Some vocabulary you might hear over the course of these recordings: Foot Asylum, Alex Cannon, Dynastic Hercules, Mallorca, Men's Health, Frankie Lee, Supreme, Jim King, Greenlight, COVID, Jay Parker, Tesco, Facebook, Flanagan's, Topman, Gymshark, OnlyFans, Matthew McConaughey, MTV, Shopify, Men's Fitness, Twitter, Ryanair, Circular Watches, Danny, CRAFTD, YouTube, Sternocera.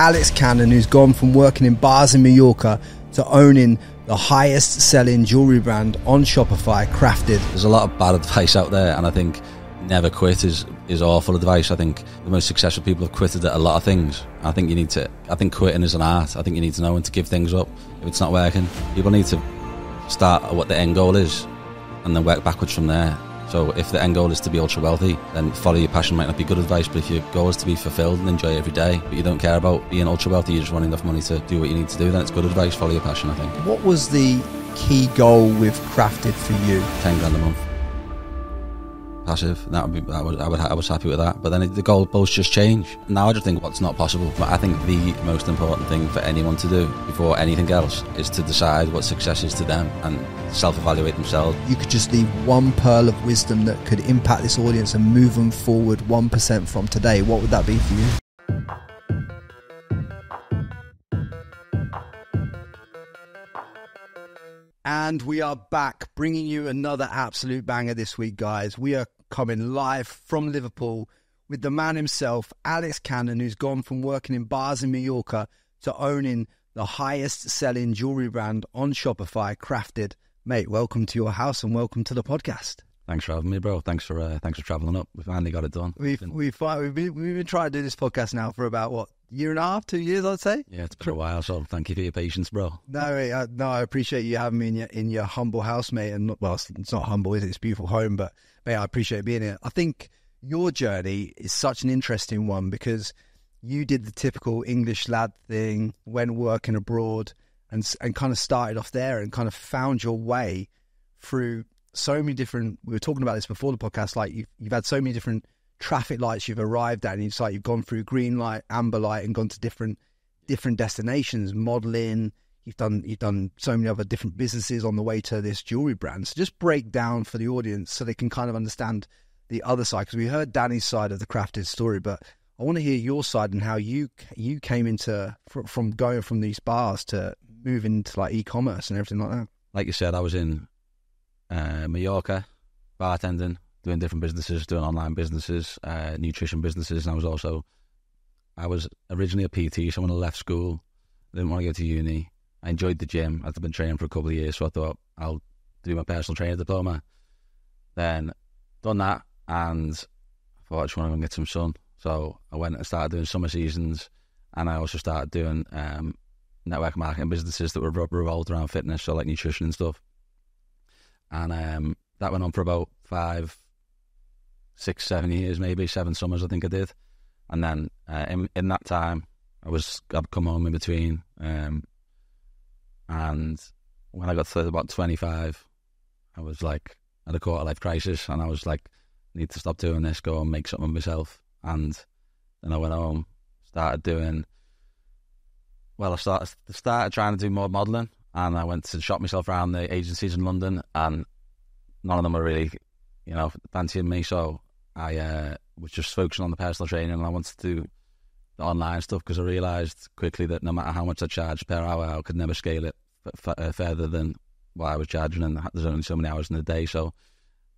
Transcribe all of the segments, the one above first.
Alex Cannon, who's gone from working in bars in Mallorca to owning the highest selling jewelry brand on Shopify, CRAFTD. There's a lot of bad advice out there, and I think never quit is awful advice. I think the most successful people have quitted at a lot of things. I think quitting is an art. I think you need to know when to give things up. If it's not working, people need to start at what the end goal is and then work backwards from there. So if the end goal is to be ultra wealthy, then follow your passion might not be good advice, but if your goal is to be fulfilled and enjoy every day, but you don't care about being ultra wealthy, you just want enough money to do what you need to do, then it's good advice. Follow your passion, I think. What was the key goal with CRAFTD for you? 10 grand a month. Passive. I was happy with that. But then the goalposts just change. Now I just think what's not possible. But I think the most important thing for anyone to do before anything else is to decide what success is to them and self-evaluate themselves. You could just leave one pearl of wisdom that could impact this audience and move them forward 1% from today. What would that be for you? And we are back, bringing you another absolute banger this week, guys. We are coming live from Liverpool with the man himself, Alex Cannon, who's gone from working in bars in Mallorca to owning the highest-selling jewellery brand on Shopify, CRAFTD. Mate, welcome to your house and welcome to the podcast. Thanks for having me, bro. Thanks for travelling up. We've finally got it done. We've been trying to do this podcast now for about, what, year and a half, 2 years, I'd say. Yeah, it's been a while, so thank you for your patience, bro. No, I appreciate you having me in your humble house, mate. And well, it's not humble, is it? It's a beautiful home, but mate, I appreciate being here. I think your journey is such an interesting one because you did the typical English lad thing, went working abroad, and kind of started off there and kind of found your way through so many different. We were talking about this before the podcast. Like you've had so many different traffic lights you've arrived at, and it's like you've gone through green light, amber light, and gone to different destinations. Modeling, you've done so many other different businesses on the way to this jewelry brand. So just break down for the audience so they can kind of understand the other side, because we heard Danny's side of the CRAFTD story, but I want to hear your side and how you came into from going from these bars to moving to like e-commerce and everything like that. Like you said, I was in Mallorca bartending, doing different businesses, doing online businesses, nutrition businesses. And I was originally a PT, so when I left school, I didn't want to go to uni. I enjoyed the gym. I'd been training for a couple of years, so I thought I'll do my personal training diploma. Then done that, and I thought I just want to go and get some sun. So I went and started doing summer seasons, and I also started doing network marketing businesses that were revolved around fitness, so like nutrition and stuff. And that went on for about 5, 6, 7 years, maybe 7 summers I think I did. And then in that time I'd come home in between, and when I got to about 25 I was like, had a quarter life crisis, and I was like, need to stop doing this, go and make something of myself. And then I went home, started trying to do more modelling, and I went to shop myself around the agencies in London, and none of them were really, you know, fancying me. So I was just focusing on the personal training, and I wanted to do the online stuff because I realised quickly that no matter how much I charged per hour, I could never scale it further than what I was charging, and there's only so many hours in the day. So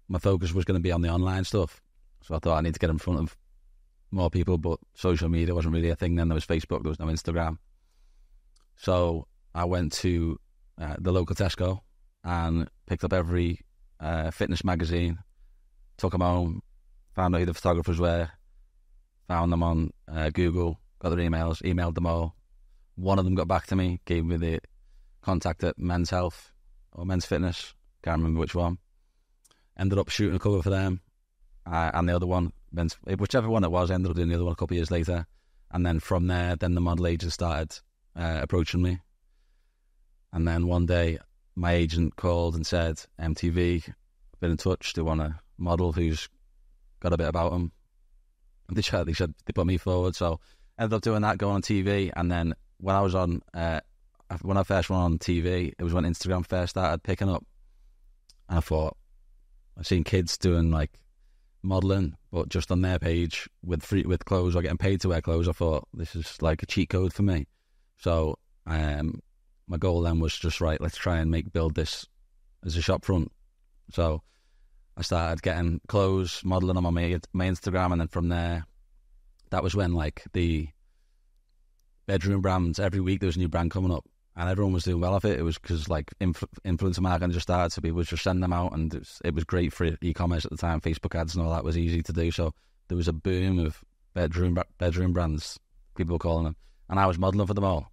my focus was going to be on the online stuff. So I thought I need to get in front of more people, but social media wasn't really a thing then. There was Facebook, there was no Instagram. So I went to the local Tesco and picked up every fitness magazine, took them home, found out who the photographers were, found them on Google, got their emails, emailed them all. One of them got back to me, gave me the contact at Men's Health or Men's Fitness, can't remember which one. Ended up shooting a cover for them, and the other one, whichever one it was, ended up doing the other one a couple of years later. And then from there, then the model agents started approaching me. And then one day, my agent called and said, MTV, I've been in touch, they want a model who's got a bit about them. And they said they put me forward, so I ended up doing that, going on TV. And then when I was on, when I first went on TV, it was when Instagram first started picking up. And I thought, I've seen kids doing like modelling, but just on their page with clothes or getting paid to wear clothes. I thought, this is like a cheat code for me. So my goal then was just, right, let's try and build this as a shop front. So I started getting clothes, modelling on my Instagram, and then from there, that was when like the bedroom brands. Every week there was a new brand coming up and everyone was doing well off it. It was because like influencer marketing just started, so people were just sending them out, and it was great for e-commerce at the time. Facebook ads and all that was easy to do, so there was a boom of bedroom brands, people were calling them, and I was modelling for them all.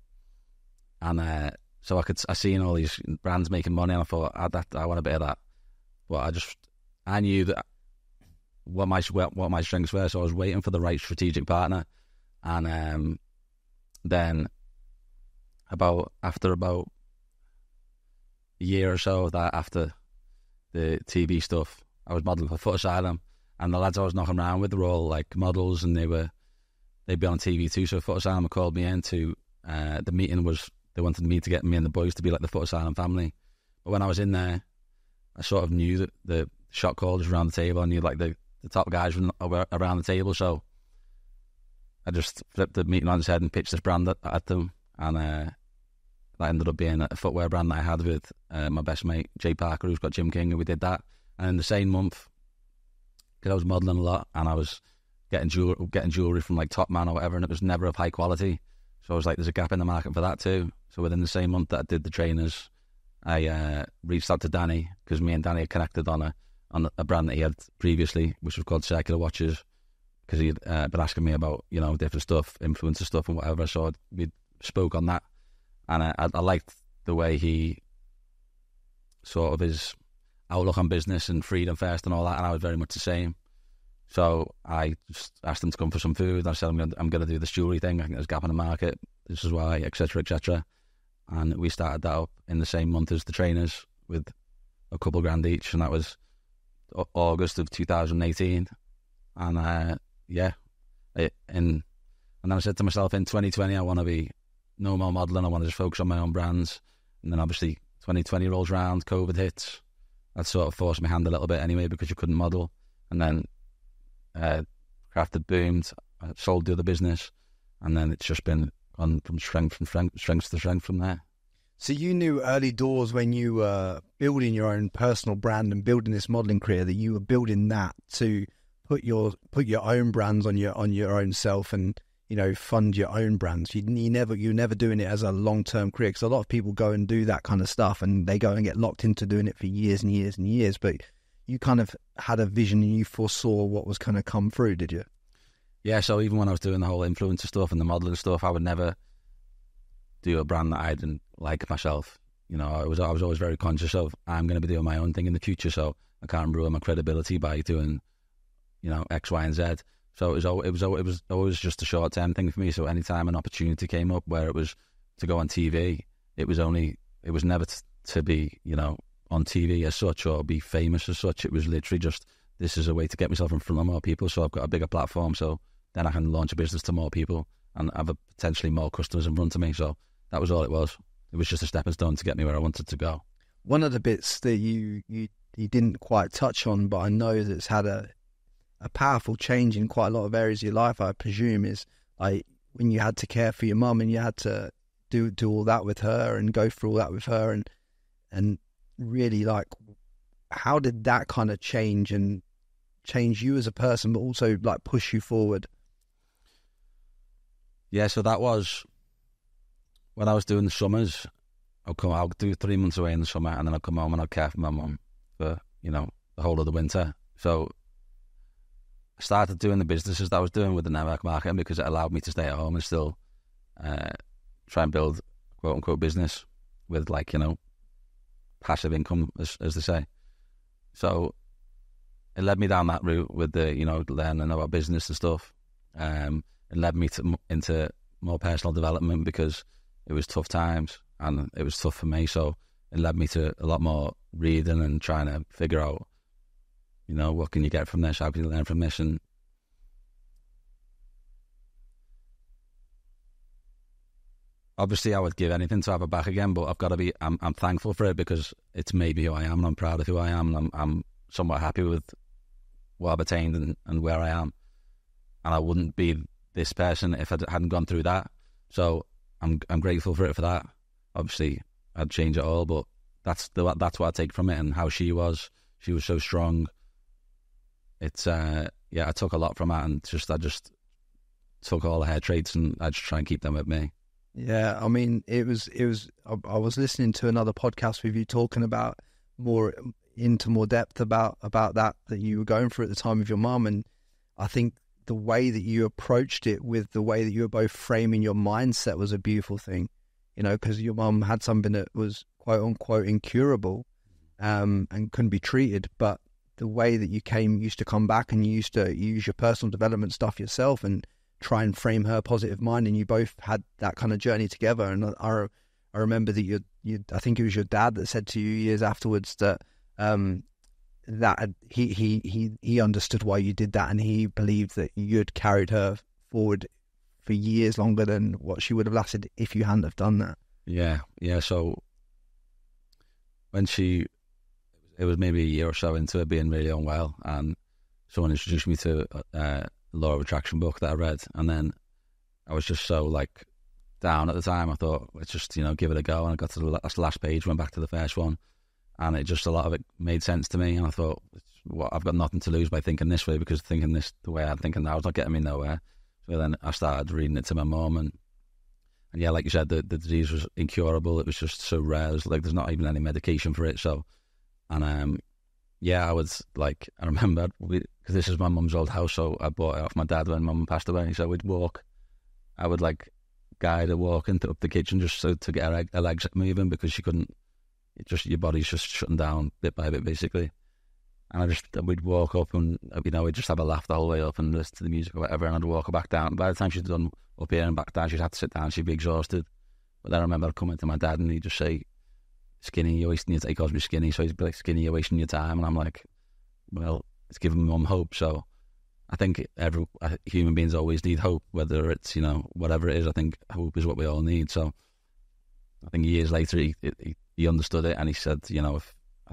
And so I seen all these brands making money, and I thought, I want a bit of that. Well, I knew that what my strengths were, so I was waiting for the right strategic partner. And then after about a year or so of that, after the TV stuff, I was modelling for Foot Asylum, and the lads I was knocking around with were all like models, and they'd be on TV too. So Foot Asylum called me in to the meeting. Was they wanted me to get me and the boys to be like the Foot Asylum family. But when I was in there, I sort of knew that the shot callers were around the table. I knew like the top guys were around the table, so I just flipped the meeting on its head and pitched this brand at them, and that ended up being a footwear brand that I had with my best mate Jay Parker, who's got Jim King, and we did that. And in the same month, because I was modelling a lot and I was getting jewellery from like Topman or whatever, and it was never of high quality, so I was like, there's a gap in the market for that too. So within the same month that I did the trainers, I reached out to Danny, because me and Danny had connected on a brand that he had previously, which was called Circular Watches, because he'd been asking me about, you know, different stuff, influencer stuff and whatever. So we spoke on that, and I liked the way he sort of his outlook on business and freedom first and all that, and I was very much the same. So I just asked him to come for some food. I said, I'm going to do this jewellery thing. I think there's a gap in the market. This is why, etc., etc. And we started that up in the same month as the trainers with a couple grand each, and that was August of 2018. And then I said to myself, in 2020 I want to be no more modelling, I want to just focus on my own brands. And then obviously 2020 rolls around, COVID hits, that sort of forced my hand a little bit anyway, because you couldn't model. And then CRAFTD boomed, I sold the other business, and then it's just been on from strength to strength from there. So you knew early doors when you were building your own personal brand and building this modelling career that you were building that to put your own brands on your own self, and, you know, fund your own brands. You're never doing it as a long-term career, because a lot of people go and do that kind of stuff and they go and get locked into doing it for years and years and years. But you kind of had a vision and you foresaw what was kind of come through, did you? Yeah, so even when I was doing the whole influencer stuff and the modelling stuff, I would never do a brand that I didn't like myself. You know, I was always very conscious of, I'm going to be doing my own thing in the future, so I can't ruin my credibility by doing, you know, X, Y, and Z. So it was always just a short-term thing for me. So anytime an opportunity came up where it was to go on TV, it was never to be, you know, on TV as such or be famous as such. It was literally just, this is a way to get myself in front of more people, so I've got a bigger platform, so then I can launch a business to more people and have potentially more customers in front of me. So that was all it was. It was just a stepping stone to get me where I wanted to go. One of the bits that you didn't quite touch on, but I know that's had a powerful change in quite a lot of areas of your life, I presume, is like when you had to care for your mum and you had to do all that with her and go through all that with her, and really, like, how did that kind of change you as a person, but also like push you forward? Yeah, so that was when I was doing the summers. I'll do 3 months away in the summer, and then I'll come home and I'll care for my mum for, you know, the whole of the winter. So I started doing the businesses that I was doing with the network marketing, because it allowed me to stay at home and still try and build quote unquote business with, like, you know, passive income, as they say. So it led me down that route with the, you know, learning about business and stuff. It led me into more personal development, because it was tough times and it was tough for me. So it led me to a lot more reading and trying to figure out, you know, what can you get from this? How can you learn from this? And obviously I would give anything to have it back again, but I've got to be, I'm thankful for it, because it's maybe who I am, and I'm proud of who I am, and I'm somewhat happy with what I've attained and where I am. And I wouldn't be this person if I hadn't gone through that. So I'm grateful for it for that. Obviously I'd change it all, but that's what I take from it, and how she was so strong. It's I took a lot from that, and I just took all her traits and I just try and keep them with me. Yeah, I mean, it was. I was listening to another podcast with you talking about more depth about that you were going through at the time of your mum, and I think the way that you approached it with the way that you were both framing your mindset was a beautiful thing, you know, because your mum had something that was quote unquote incurable, and couldn't be treated, but the way that you used to come back and you used to use your personal development stuff yourself and try and frame her positive mind, and you both had that kind of journey together. And I remember that you I think it was your dad that said to you years afterwards that that he understood why you did that, and he believed that you'd carried her forward for years longer than what she would have lasted if you hadn't have done that. Yeah. So when it was maybe a year or so into it being really unwell, and someone introduced me to Law of Attraction book that I read, and then I was just so like down at the time. I thought, let's just, you know, give it a go. And I got to the last page, went back to the first one, and it just, a lot of it made sense to me. And I thought, well, I've got nothing to lose by thinking this way, because thinking this the way I'm thinking now is not getting me nowhere. So then I started reading it to my mum, and yeah, like you said, the disease was incurable. It was just so rare. It was like there's not even any medication for it. So, and yeah, I was like, I remember, because this is my mum's old house, so I bought it off my dad when mum passed away. So we'd walk, I would like guide her walking up the kitchen just so to get her legs moving, because she couldn't, it just, your body's just shutting down bit by bit basically. And we'd walk up and, you know, we'd just have a laugh the whole way up and listen to the music or whatever, and I'd walk her back down. By the time she'd done up here and back down, she'd have to sit down, she'd be exhausted. But then I remember I'd come into my dad and he'd just say, skinny, you're wasting your time. He calls me skinny, so he's like, skinny, you're wasting your time. And I'm like, well, it's giving mum hope. So I think human beings always need hope, whether it's, you know, whatever it is. I think hope is what we all need. So I think years later he understood it, and he said, you know,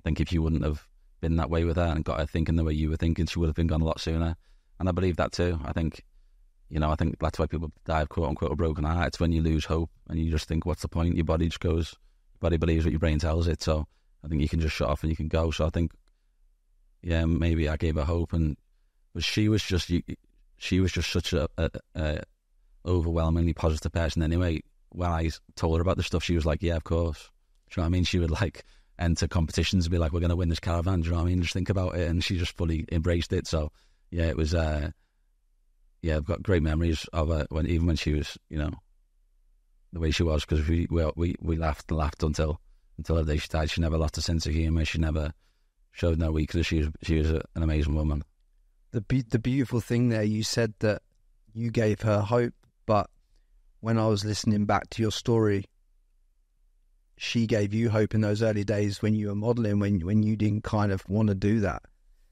if you wouldn't have been that way with her and got her thinking the way you were thinking, she would have been gone a lot sooner. And I believe that too. I think, you know, I think that's why people die of quote unquote a broken heart. It's when you lose hope and you just think, what's the point? Your body just goes, body believes what your brain tells it. So I think you can just shut off and you can go. So I think, yeah, maybe I gave her hope, but she was just such a overwhelmingly positive person anyway. When I told her about this stuff, she was like, yeah, of course. Do you know what I mean? She would like enter competitions and be like, we're going to win this caravan. Do you know what I mean? Just think about it. And she just fully embraced it. So yeah, it was, yeah, I've got great memories of her even when she was, you know, the way she was, because we laughed and laughed until the day she died. She never lost a sense of humour. She never showed no weakness. She was an amazing woman. The beautiful thing there, you said that you gave her hope, but when I was listening back to your story, she gave you hope in those early days when you were modelling, when you didn't kind of want to do that.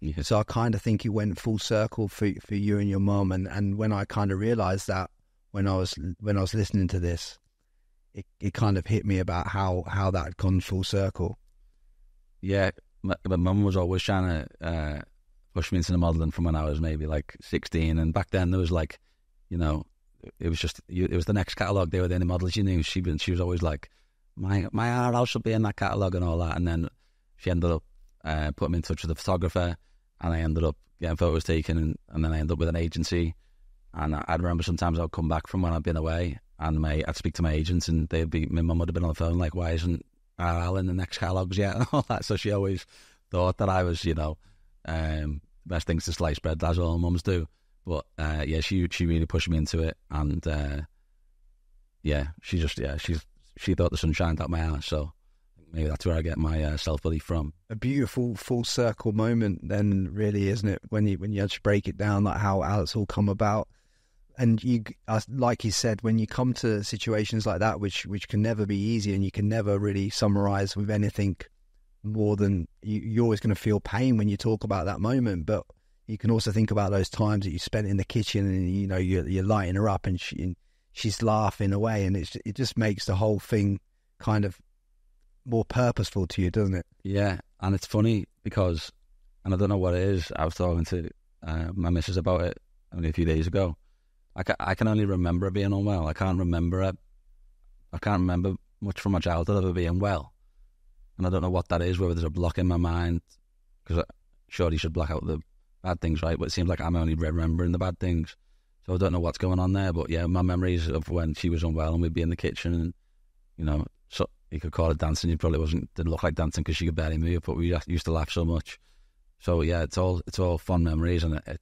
Yeah. So I kind of think it went full circle for you and your mum, and when I kind of realised that when I was listening to this, It kind of hit me about how that had gone full circle. Yeah, my mum was always trying to push me into the modelling from when I was maybe like 16, and back then there was like, you know, it was the next catalogue. They were the only models you knew. She was always like, my house should be in that catalogue and all that. And then she ended up putting me in touch with a photographer, and I ended up getting photos taken, and then I ended up with an agency. And I remember sometimes I'd come back from when I'd been away, and I'd speak to my agents, and my mum would have been on the phone like, why isn't RL in the next catalogues yet and all that. So she always thought that I was, you know, best things to slice bread, that's all mums do. But yeah, she really pushed me into it, and yeah, she thought the sun shined out my ass. So maybe that's where I get my self-belief from. A beautiful full circle moment then, really, isn't it, when you actually break it down, like how Alex all come about. And you, like you said, when you come to situations like that, which can never be easy, and you can never really summarize with anything more than you're always going to feel pain when you talk about that moment. But you can also think about those times that you spent in the kitchen, and you know you're lighting her up, and she's laughing away, and it just makes the whole thing kind of more purposeful to you, doesn't it? Yeah, and it's funny because, and I don't know what it is. I was talking to my missus about it only a few days ago. I can only remember being unwell. I can't remember much from my childhood ever being well. And I don't know what that is, whether there's a block in my mind, because surely you should block out the bad things, right? But it seems like I'm only remembering the bad things. So I don't know what's going on there, but yeah, my memories of when she was unwell and we'd be in the kitchen and, you know, so you could call it dancing. It probably didn't look like dancing because she could barely move, but we used to laugh so much. So yeah, it's all fun memories, and it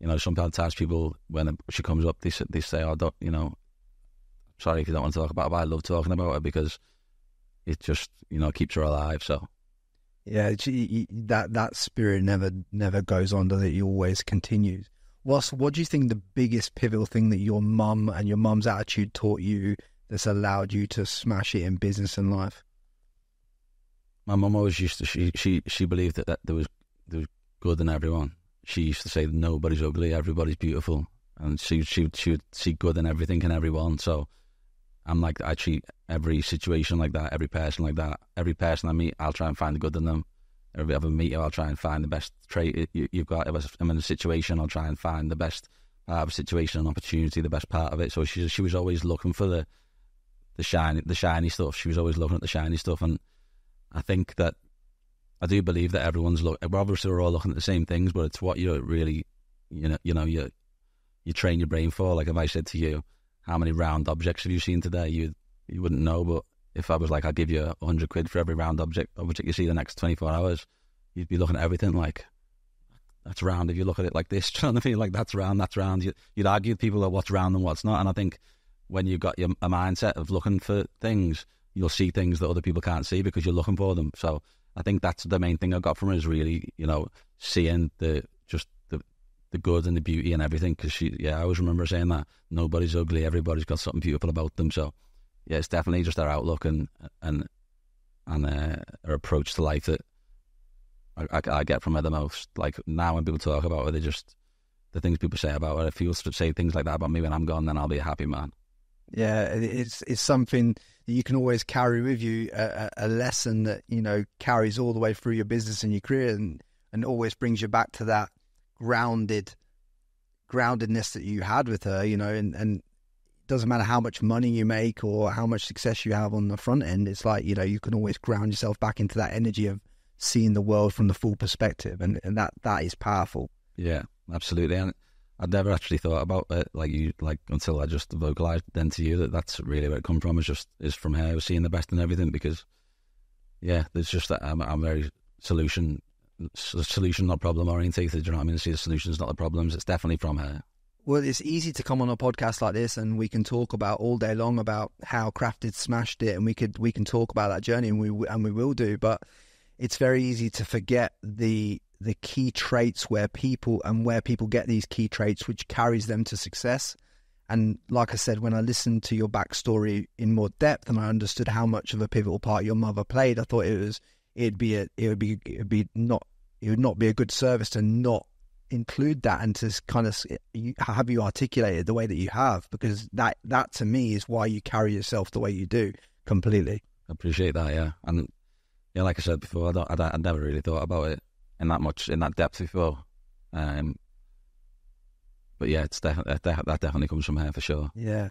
you know, sometimes people, when she comes up, they say, "Oh, don't, you know, sorry if you don't want to talk about it." But I love talking about it because it just, you know, keeps her alive. So yeah, that spirit never goes on, does it? It always continues. What do you think the biggest pivotal thing that your mum and your mum's attitude taught you that's allowed you to smash it in business and life? My mum always used to, she believed that there was good in everyone. She used to say nobody's ugly, everybody's beautiful, and she would see good in everything and everyone. So I'm like, I treat every situation like that, every person like that. Every person I meet, I'll try and find the good in them. Every other meeting, I'll try and find the best trait you've got. If I'm in a situation, I'll try and find the best part of a situation and opportunity, the best part of it. So she was always looking for the shiny stuff. She was always looking at the shiny stuff, and I think that, I do believe that everyone's looking, obviously we're all looking at the same things, but it's what you really, you train your brain for. Like if I said to you, how many round objects have you seen today? You wouldn't know, but if I was like, I'll give you 100 quid for every round object you see the next 24 hours, you'd be looking at everything like, that's round. If you look at it like this, do you know what I mean? Like that's round. You'd argue with people that what's round and what's not. And I think when you've got a mindset of looking for things, you'll see things that other people can't see because you're looking for them. So I think that's the main thing I got from her, is really, you know, seeing the good and the beauty and everything. Because I always remember saying that nobody's ugly, everybody's got something beautiful about them. So yeah, it's definitely just her outlook and her approach to life that I get from her the most. Like now when people talk about her, they just, the things people say about her, if you'll say things like that about me when I'm gone, then I'll be a happy man. Yeah, it's something that you can always carry with you, a lesson that, you know, carries all the way through your business and your career, and always brings you back to that groundedness that you had with her, you know, and it doesn't matter how much money you make or how much success you have on the front end. It's like, you know, you can always ground yourself back into that energy of seeing the world from the full perspective, and that is powerful. Yeah, absolutely. And I'd never actually thought about it until I just vocalized then to you that's really where it come from. Is from her seeing the best in everything, because yeah, there's just that I'm very solution not problem orientated. Do you know what I mean? I see the solutions, not the problems. It's definitely from her. Well, it's easy to come on a podcast like this and we can talk about all day long about how CRAFTD smashed it, and we can talk about that journey, and we will do. But it's very easy to forget the key traits where people get these key traits, which carries them to success. And like I said, when I listened to your backstory in more depth and I understood how much of a pivotal part your mother played, I thought it would not be a good service to not include that and to kind of have you articulated the way that you have, because that to me is why you carry yourself the way you do. Completely. I appreciate that. Yeah. And yeah, like I said before, I never really thought about it in that depth before, but yeah, it's that definitely comes from her for sure. Yeah,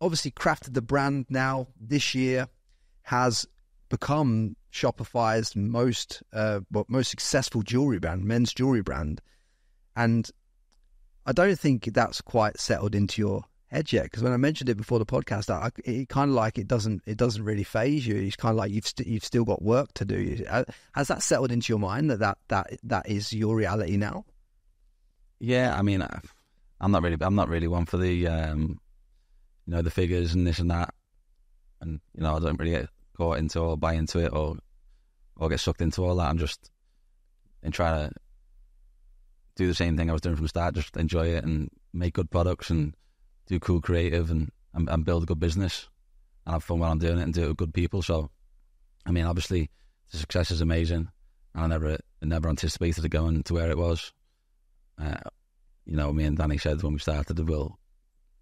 obviously CRAFTD, the brand now this year has become Shopify's most successful jewelry brand, men's jewelry brand, and I don't think that's quite settled into your head yet, because when I mentioned it before the podcast, it kind of like it doesn't really phase you. It's kind of like you've still got work to do. Has that settled into your mind that is your reality now? Yeah, I mean, I'm not really one for the you know, the figures and this and that, and you know, I don't really get caught into or buy into it or get sucked into all that. I'm just trying to do the same thing I was doing from the start, just enjoy it and make good products and do cool creative and build a good business and have fun while I'm doing it and do it with good people. So, I mean, obviously the success is amazing, and I never anticipated it going to where it was. You know, me and Danny said when we started, we'll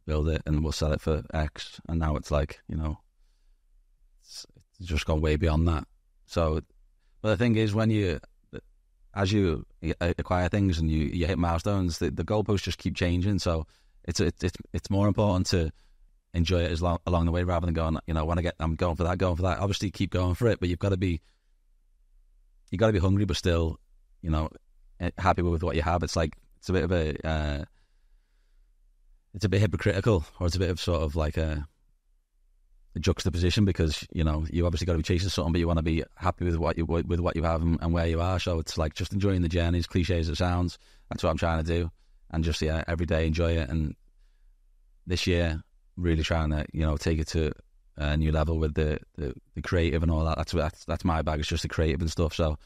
build it and we'll sell it for X, and now it's like, you know, it's just gone way beyond that. So, but the thing is, when as you acquire things and you hit milestones, the goalposts just keep changing. So it's more important to enjoy it along the way, rather than going, you know, I'm going for that. Obviously keep going for it, but you've got to be hungry, but still, you know, happy with what you have. It's like, it's a bit of a it's a bit hypocritical, or it's a bit of sort of like a juxtaposition, because, you know, you obviously got to be chasing something, but you want to be happy with what you have and where you are. So it's like just enjoying the journey, as cliche as it sounds. That's what I'm trying to do. And just, yeah, every day enjoy it. And this year, really trying to, you know, take it to a new level with the creative and all that. That's my bag. It's just the creative and stuff. So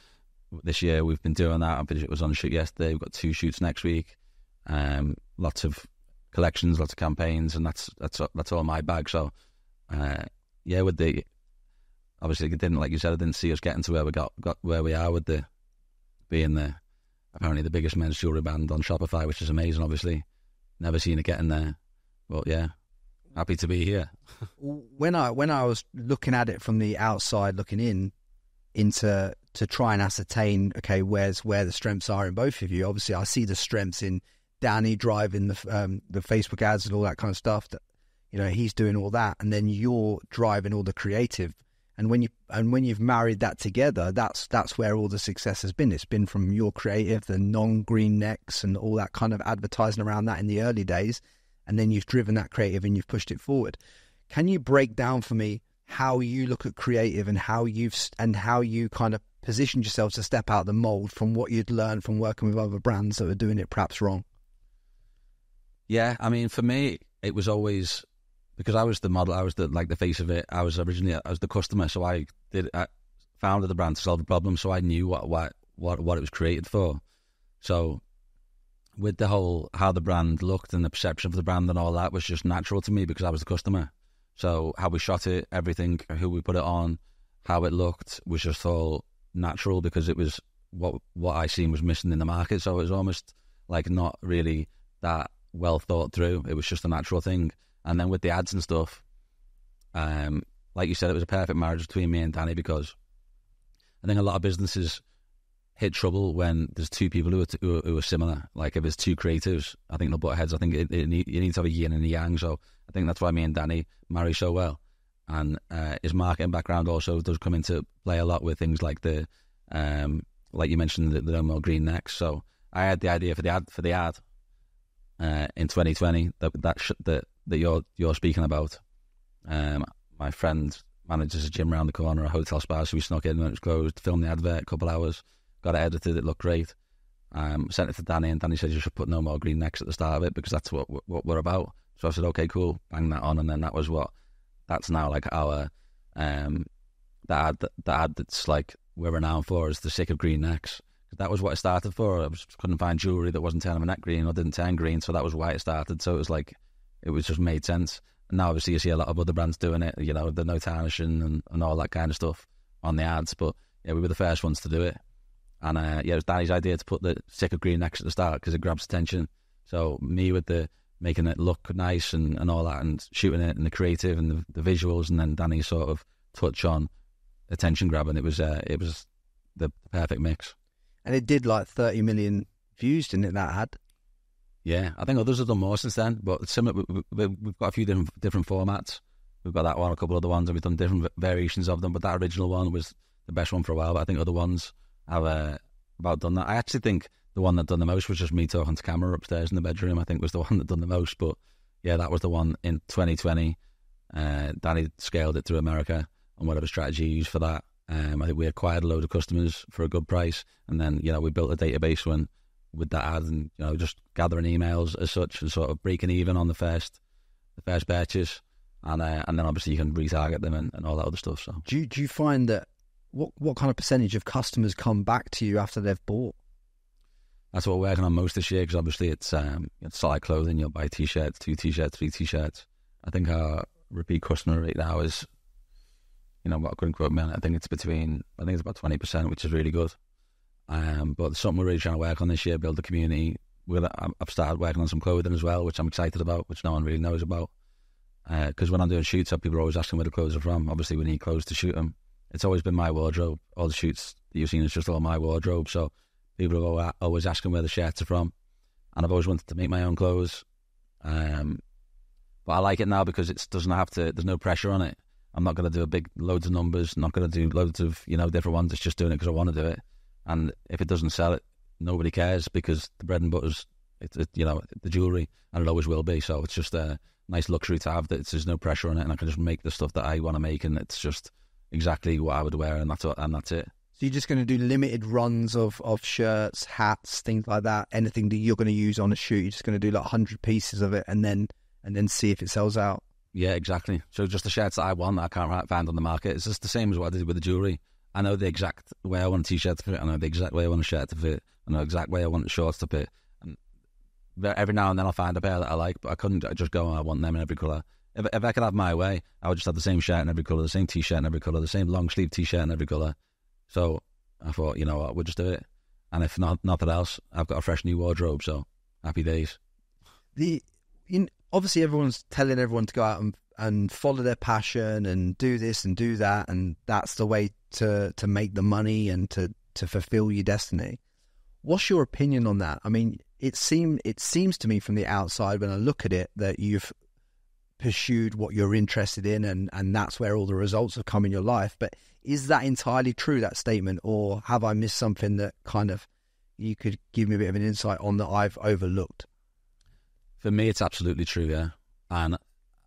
this year we've been doing that. I think it was on a shoot yesterday. We've got 2 shoots next week. Lots of collections, lots of campaigns, and that's all my bag. So yeah, with the obviously it didn't, like you said, I didn't see us getting to where we got where we are with the being the apparently the biggest men's jewelry brand on Shopify, which is amazing. Obviously, never seen it getting there. Well, yeah, happy to be here. When I was looking at it from the outside, looking in, into to try and ascertain, okay, where the strengths are in both of you. Obviously, I see the strengths in Danny driving the Facebook ads and all that kind of stuff. That, you know, he's doing all that, and then you're driving all the creative. And when you've married that together, that's where all the success has been. It's been from your creative, the non-green necks, and all that kind of advertising around that in the early days. And then you've driven that creative and you've pushed it forward. Can you break down for me how you look at creative and how you kind of positioned yourself to step out the mold from what you'd learned from working with other brands that were doing it perhaps wrong? Yeah, I mean, for me, it was always because I was the model, I was the face of it. I was originally, I was the customer, so I founded the brand to solve the problem, so I knew what it was created for. So with the whole how the brand looked and the perception of the brand and all that was just natural to me because I was the customer. So how we shot it, everything, who we put it on, how it looked was just all natural because it was what I seen was missing in the market. So it was almost like not really that well thought through. It was just a natural thing. And then with the ads and stuff, like you said, it was a perfect marriage between me and Danny because I think a lot of businesses hit trouble when there's 2 people who are similar. Like if there's 2 creatives, I think they'll butt heads. I think you need to have a yin and a yang. So I think that's why me and Danny marry so well. And his marketing background also does come into play a lot with things like the, like you mentioned, the no more green necks. So I had the idea for the ad in 2020 that you're speaking about. My friend manages a gym around the corner, a hotel spa, so we snuck in when it was closed, filmed the advert, a couple hours. Got it edited, it looked great. Sent it to Danny, and Danny said you should put no more green necks at the start of it because that's what we're about. So I said, okay, cool, bang that on, and then that's now like our the ad that's like we're renowned for is the sick of green necks. That was what it started for. I couldn't find jewelry that wasn't turning my neck green or didn't turn green, so that was why it started. So it was like it was just made sense. And now obviously you see a lot of other brands doing it, you know, the no tarnishing and all that kind of stuff on the ads. But yeah, we were the first ones to do it. And yeah, it was Danny's idea to put the stick of green necks at the start because it grabs attention. So me with the making it look nice and all that and shooting it and the creative and the visuals, and then Danny sort of touch on attention grabbing. It was the perfect mix. And it did like 30 million views, didn't it, that ad? Yeah, I think others have done more since then, but similar, we've got a few different formats. We've got that one, a couple other ones, and we've done different variations of them, but that original one was the best one for a while, but I think other ones I've about done that. I actually think the one that done the most was just me talking to camera upstairs in the bedroom. I think was the one that done the most. But yeah, that was the one in 2020. Danny scaled it to America and whatever strategy he used for that. I think we acquired a load of customers for a good price, and then, you know, we built a database when with that ad, and, you know, just gathering emails as such and sort of breaking even on the first purchase, and then obviously you can retarget them and all that other stuff. So do you find that? What kind of percentage of customers come back to you after they've bought? That's what we're working on most this year, because obviously it's like clothing. You'll buy T-shirts, 2 T-shirts, 3 T-shirts. I think our repeat customer rate now is, you know, I couldn't quote me on it. I think it's about 20%, which is really good. But it's something we're really trying to work on this year, build the community. I've started working on some clothing as well, which I'm excited about, which no one really knows about. Because when I'm doing shoots, people are always asking where the clothes are from. Obviously, we need clothes to shoot them. It's always been my wardrobe. All the shoots that you've seen is just all my wardrobe. So people are always asking where the shirts are from. And I've always wanted to make my own clothes. But I like it now because it doesn't have to, there's no pressure on it. I'm not going to do loads of numbers. I'm not going to do loads of, you know, different ones. It's just doing it because I want to do it. And if it doesn't sell it, nobody cares because the bread and butter's you know, the jewelry, and it always will be. So it's just a nice luxury to have. That there's no pressure on it, and I can just make the stuff that I want to make, and it's just exactly what I would wear, and that's it. So you're just going to do limited runs of shirts, hats, things like that. Anything that you're going to use on a shoot, you're just going to do like 100 pieces of it, and then see if it sells out. Yeah, exactly. So just the shirts that I want that I can't find on the market. It's just the same as what I did with the jewelry. I know the exact way I want a t-shirt to fit. I know the exact way I want a shirt to fit. I know the exact way I want the shorts to fit. And every now and then I'll find a pair that I like, but I couldn't just go, I want them in every colour. If I could have my way, I would just have the same shirt in every colour, the same t-shirt in every colour, the same long sleeve t-shirt in every colour. So I thought, you know what, we'll just do it. And if not, nothing else, I've got a fresh new wardrobe, so happy days. Obviously, everyone's telling everyone to go out and follow their passion and do this and do that, and that's the way to make the money and to fulfill your destiny. What's your opinion on that? I mean, it seems to me from the outside when I look at it that you've pursued what you're interested in, and that's where all the results have come in your life. But is that entirely true, that statement, or have I missed something that kind of you could give me a bit of an insight on that I've overlooked? For me, it's absolutely true, yeah. And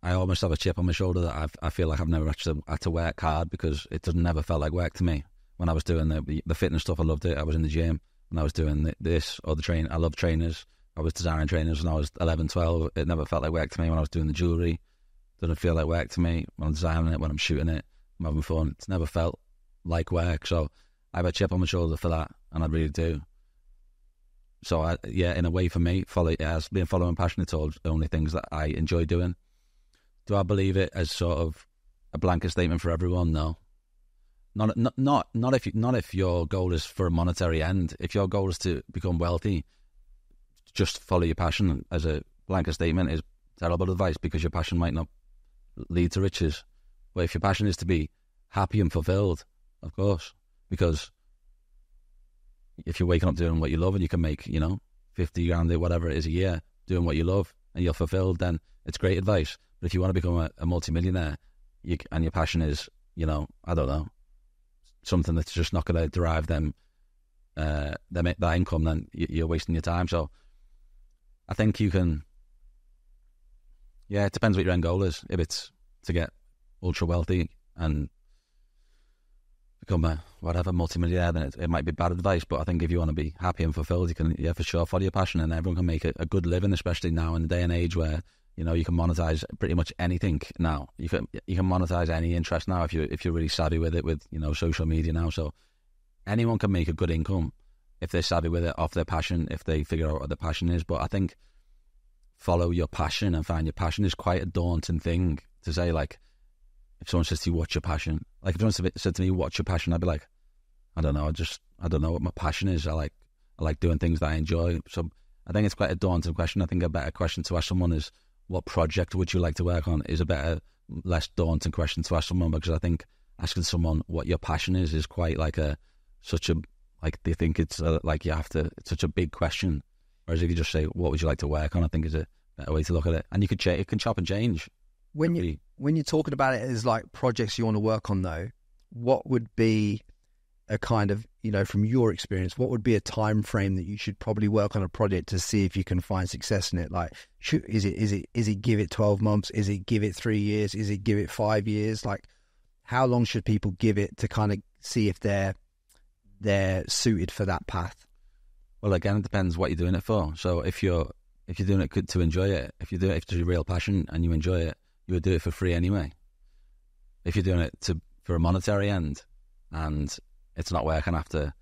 I almost have a chip on my shoulder that I feel like I've never actually had to work hard, because it doesn't never felt like work to me. When I was doing the fitness stuff, I loved it. I was in the gym, and I was doing this or the train. I loved trainers. I was designing trainers when I was 11, 12. It never felt like work to me. When I was doing the jewellery, it doesn't feel like work to me. When I'm designing it, when I'm shooting it, I'm having fun. It's never felt like work. So I have a chip on my shoulder for that, and I really do. So, in a way for me, following passion, it's all the only things that I enjoy doing. Do I believe it as sort of a blanket statement for everyone? No. Not if your goal is for a monetary end. If your goal is to become wealthy, just follow your passion as a blanket statement is terrible advice, because your passion might not lead to riches. But if your passion is to be happy and fulfilled, of course, because if you're waking up doing what you love and you can make, you know, 50 grand, whatever it is a year, doing what you love and you're fulfilled, then it's great advice. But if you want to become a multimillionaire and your passion is, you know, I don't know, something that's just not going to derive that income, then you're wasting your time. So I think you can, yeah, it depends what your end goal is. If it's to get ultra wealthy and become a whatever multimillionaire, then it might be bad advice. But I think if you want to be happy and fulfilled, you can, yeah, for sure, follow your passion, and everyone can make a good living, especially now in the day and age where, you know, you can monetize pretty much anything now. You can monetize any interest now if you're really savvy with it, with, you know, social media now. So anyone can make a good income if they're savvy with it, off their passion, if they figure out what their passion is. But I think follow your passion and find your passion is quite a daunting thing to say. Like, if someone says to you, what's your passion? Like, if someone said to me, what's your passion? I'd be like, I don't know. I don't know what my passion is. I like doing things that I enjoy. So I think it's quite a daunting question. I think a better question to ask someone is, what project would you like to work on? Is a better, less daunting question to ask someone, because I think asking someone what your passion is quite like they think it's it's such a big question. Whereas if you just say, what would you like to work on? I think is a better way to look at it. And you could it can chop and change. When you're talking about it as like projects you want to work on though, what would be a kind of, you know, from your experience, what would be a time frame that you should probably work on a project to see if you can find success in it? Like, is it give it 12 months? Is it give it 3 years? Is it give it 5 years? Like, how long should people give it to kind of see if they're suited for that path? Well, again, it depends what you're doing it for. So if you're doing it to enjoy it, if you do it, if it's your real passion and you enjoy it, you would do it for free anyway. If you're doing it for a monetary end and it's not working after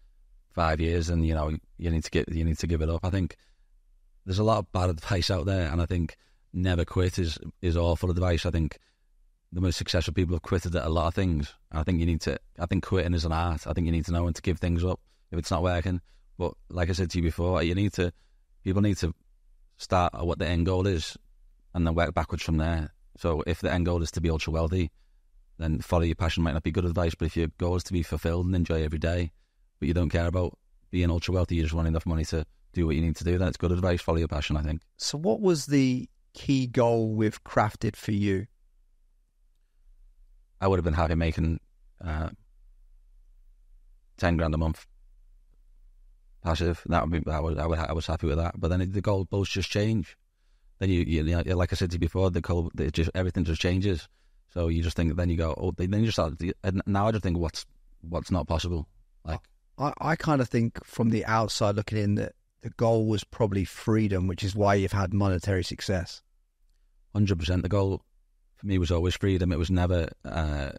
5 years, and you know you need to give it up. I think there's a lot of bad advice out there, and I think never quit is awful advice. I think the most successful people have quitted at a lot of things. And I think I think quitting is an art. I think you need to know when to give things up if it's not working. But like I said to you before, people need to start at what the end goal is and then work backwards from there. So if the end goal is to be ultra wealthy, then follow your passion might not be good advice. But if your goal is to be fulfilled and enjoy every day, but you don't care about being ultra wealthy, you just want enough money to do what you need to do, then it's good advice. Follow your passion, I think. So what was the key goal with CRAFTD for you? I would have been happy making 10 grand a month passive. And I was happy with that. But then the goalposts just change. Then you know, like I said to you before, everything just changes. So you just think, then you go, oh, then you just start. And now I just think what's not possible. Like I kind of think from the outside looking in that the goal was probably freedom, which is why you've had monetary success. 100%. The goal for me was always freedom. It was never a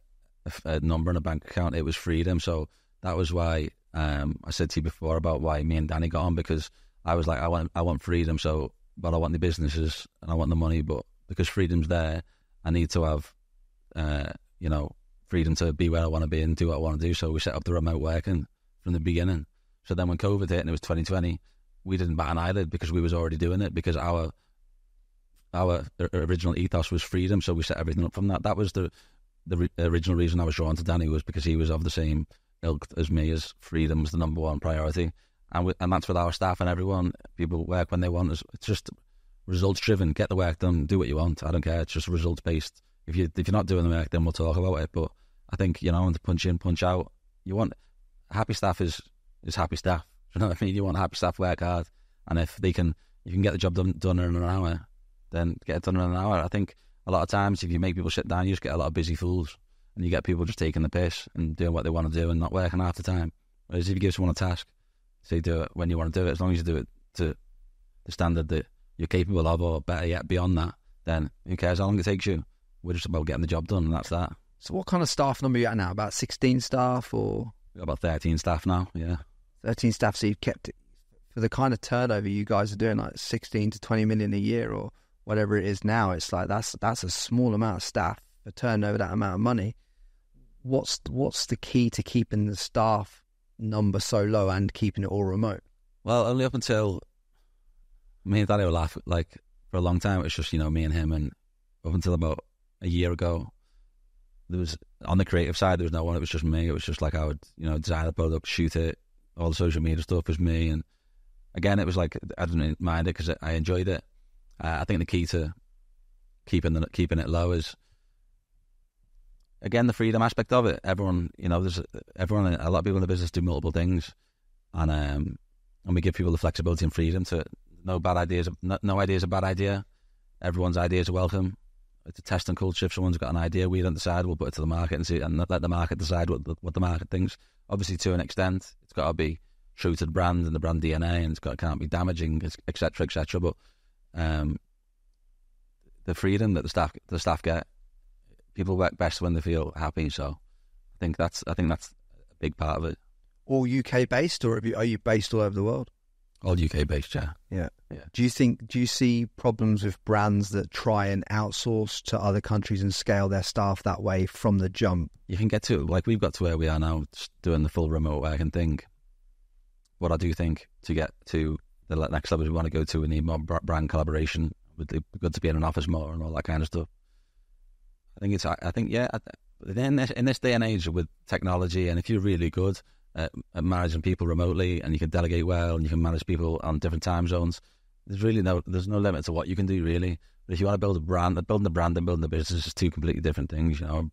number in a bank account. It was freedom. So that was why I said to you before about why me and Danny got on, because I was like, I want freedom. So, but I want the businesses and I want the money, but because freedom's there, I need to have, you know, freedom to be where I want to be and do what I want to do. So we set up the remote working from the beginning. So then when COVID hit and it was 2020, we didn't bat an eyelid because we was already doing it, because our original ethos was freedom. So we set everything up from that. That was the original reason I was drawn to Danny, was because he was of the same ilk as me, as freedom's the number one priority. And that's with our staff and everyone. People work when they want. It's just results driven. Get the work done. Do what you want. I don't care. It's just results based. If you're not doing the work, then we'll talk about it. But I think, you know, and to punch in, punch out. You want happy staff is happy staff. You know what I mean? You want happy staff, work hard, and if they can, you can get the job done in an hour, then get it done in an hour. I think a lot of times if you make people sit down, you just get a lot of busy fools, and you get people just taking the piss and doing what they want to do and not working half the time. Whereas if you give someone a task, say do it when you want to do it, as long as you do it to the standard that you're capable of, or better yet, beyond that, then who cares how long it takes you? We're just about getting the job done, and that's that. So what kind of staff number are you at now? About 16 staff, or? We've got about 13 staff now, yeah. 13 staff, so you've kept it. For the kind of turnover you guys are doing, like 16 to 20 million a year or whatever it is now, it's like that's a small amount of staff for turnover that amount of money. What's the key to keeping the staff number so low and keeping it all remote? Well, only up until me and Daddy were laughing, like, for a long time, it was just, you know, me and him, and up until about a year ago, there was, on the creative side, there was no one. It was just me. It was just like I would, you know, design the product, shoot it, all the social media stuff was me. And again, it was like I didn't mind it because I enjoyed it. I think the key to keeping it low is, again, the freedom aspect of it. Everyone, you know, there's everyone. A lot of people in the business do multiple things, and we give people the flexibility and freedom to no idea is a bad idea. Everyone's ideas are welcome. It's a test and culture. If someone's got an idea, we don't decide. We'll put it to the market and see, and let the market decide what the market thinks. Obviously, to an extent, it's got to be true to the brand and the brand DNA, and it can't be damaging, etc., etc. But the freedom that the staff get. People work best when they feel happy, so I think that's a big part of it. All UK based, or are you based all over the world? All UK based, yeah. Yeah. Yeah. Do you see problems with brands that try and outsource to other countries and scale their staff that way from the jump? You can get to, like, we've got to where we are now, doing the full remote working thing. What I do think, to get to the next level we want to go to, we need more brand collaboration. It would be good to be in an office more and all that kind of stuff. In this day and age with technology, and if you're really good at managing people remotely, and you can delegate well, and you can manage people on different time zones, there's no limit to what you can do, really. But if you want to build a brand, building the brand and building the business is two completely different things. You know,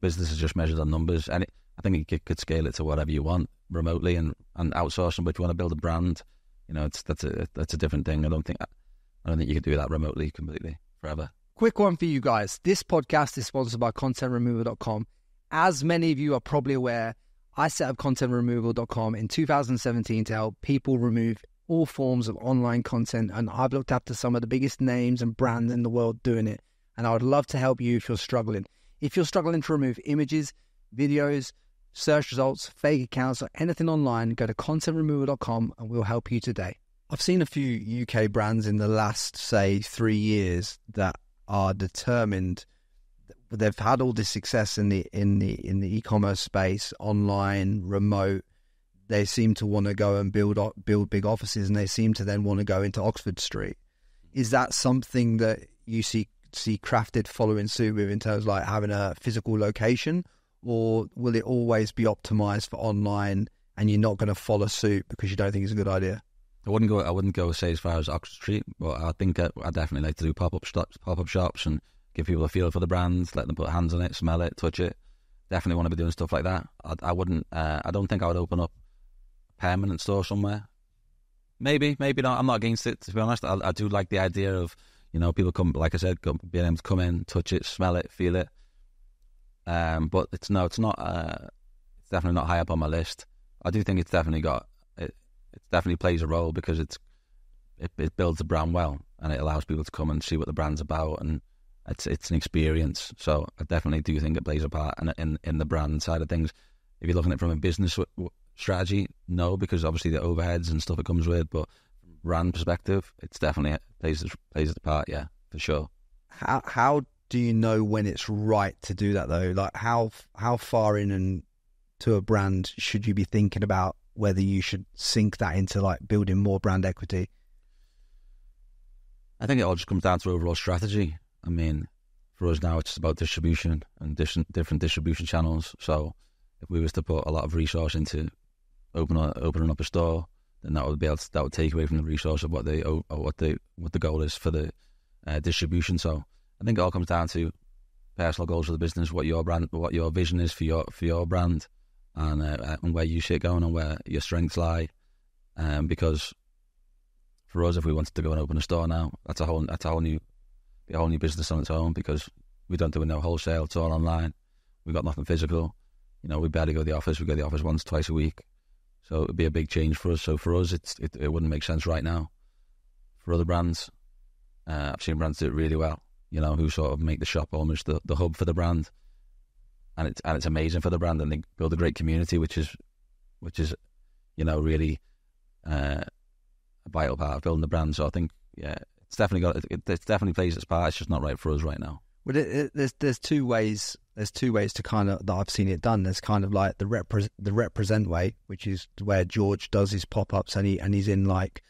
business is just measured on numbers, and I think you could scale it to whatever you want remotely and outsourcing. But if you want to build a brand, you know, that's a different thing. I don't think you could do that remotely completely forever. Quick one for you guys. This podcast is sponsored by ContentRemoval.com. As many of you are probably aware, I set up ContentRemoval.com in 2017 to help people remove all forms of online content, and I've looked up to some of the biggest names and brands in the world doing it, and I would love to help you if you're struggling. If you're struggling to remove images, videos, search results, fake accounts, or anything online, go to ContentRemoval.com and we'll help you today. I've seen a few UK brands in the last, say, 3 years that are determined. They've had all this success in the e-commerce space, online, remote. They seem to want to go and build big offices, and they seem to then want to go into Oxford Street. Is that something that you see CRAFTD following suit with, in terms of like having a physical location, or will it always be optimized for online and you're not going to follow suit because you don't think it's a good idea? I wouldn't go say as far as Oxford Street, but I think I definitely like to do pop-up shops and give people a feel for the brand, let them put hands on it, smell it, touch it. Definitely want to be doing stuff like that. I don't think I would open up a permanent store somewhere. Maybe not. I'm not against it, to be honest. I do like the idea of, you know, people come, like I said, being able to come in, touch it, smell it, feel it. But it's definitely not high up on my list. I do think it's definitely got, it definitely plays a role because it builds the brand well and it allows people to come and see what the brand's about, and it's an experience. So I definitely do think it plays a part in the brand side of things. If you're looking at it from a business strategy, no, because obviously the overheads and stuff it comes with, but brand perspective, it's definitely plays the part, yeah, for sure. How do you know when it's right to do that though? Like how far in and to a brand should you be thinking about whether you should sink that into like building more brand equity? I think it all just comes down to overall strategy. I mean, for us now, it's about distribution and different distribution channels. So if we was to put a lot of resource into opening up a store, then that would take away from the resource of what the goal is for the distribution. So I think it all comes down to personal goals for the business, what your vision is for your brand, and where you see it going and where your strengths lie. Because for us, if we wanted to go and open a store now, that's a whole new business on its own, because we don't do no wholesale. It's all online. We've got nothing physical. You know, we barely go to the office. We go to the office once, twice a week. So it'd be a big change for us. So for us, it wouldn't make sense right now. For other brands, I've seen brands do it really well, you know, who sort of make the shop almost the hub for the brand. And it's amazing for the brand, and they build a great community, which is, you know, really a vital part of building the brand. So I think, yeah, it definitely plays its part. It's just not right for us right now. Well, there's two ways. There's two ways to kind of, that I've seen it done. There's kind of like the represent way, which is where George does his pop-ups and he's in like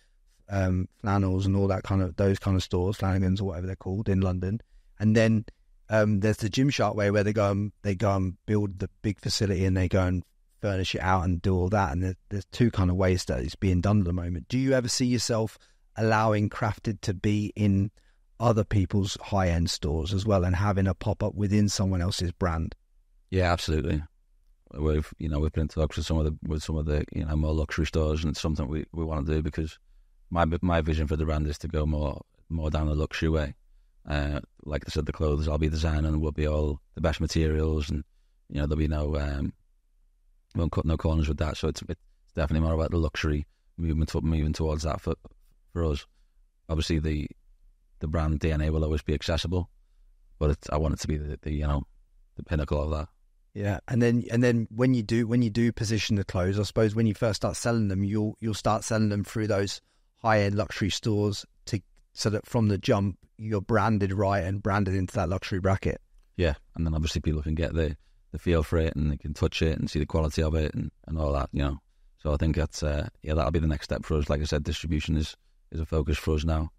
flannels and all that kind of, those kind of stores, Flanagan's or whatever they're called in London. And then there's the Gymshark way, where they go and build the big facility and they go and furnish it out and do all that. And there's two kind of ways that it's being done at the moment. Do you ever see yourself allowing CRAFTD to be in other people's high-end stores as well, and having a pop-up within someone else's brand? Yeah, absolutely. We've been in talks with some of the more luxury stores, and it's something we want to do, because my vision for the brand is to go more down the luxury way. Like I said, the clothes I'll be designing and will be all the best materials, and there'll be won't cut no corners with that. So it's definitely more about the luxury moving towards that for us. Obviously the brand DNA will always be accessible, but I want it to be the pinnacle of that. Yeah, and then when you do position the clothes, I suppose when you first start selling them, you'll start selling them through those high end luxury stores, so that from the jump you're branded right and branded into that luxury bracket. Yeah, and then obviously people can get the feel for it, and they can touch it and see the quality of it and all that. So I think that's that'll be the next step for us. Like I said, distribution is a focus for us now.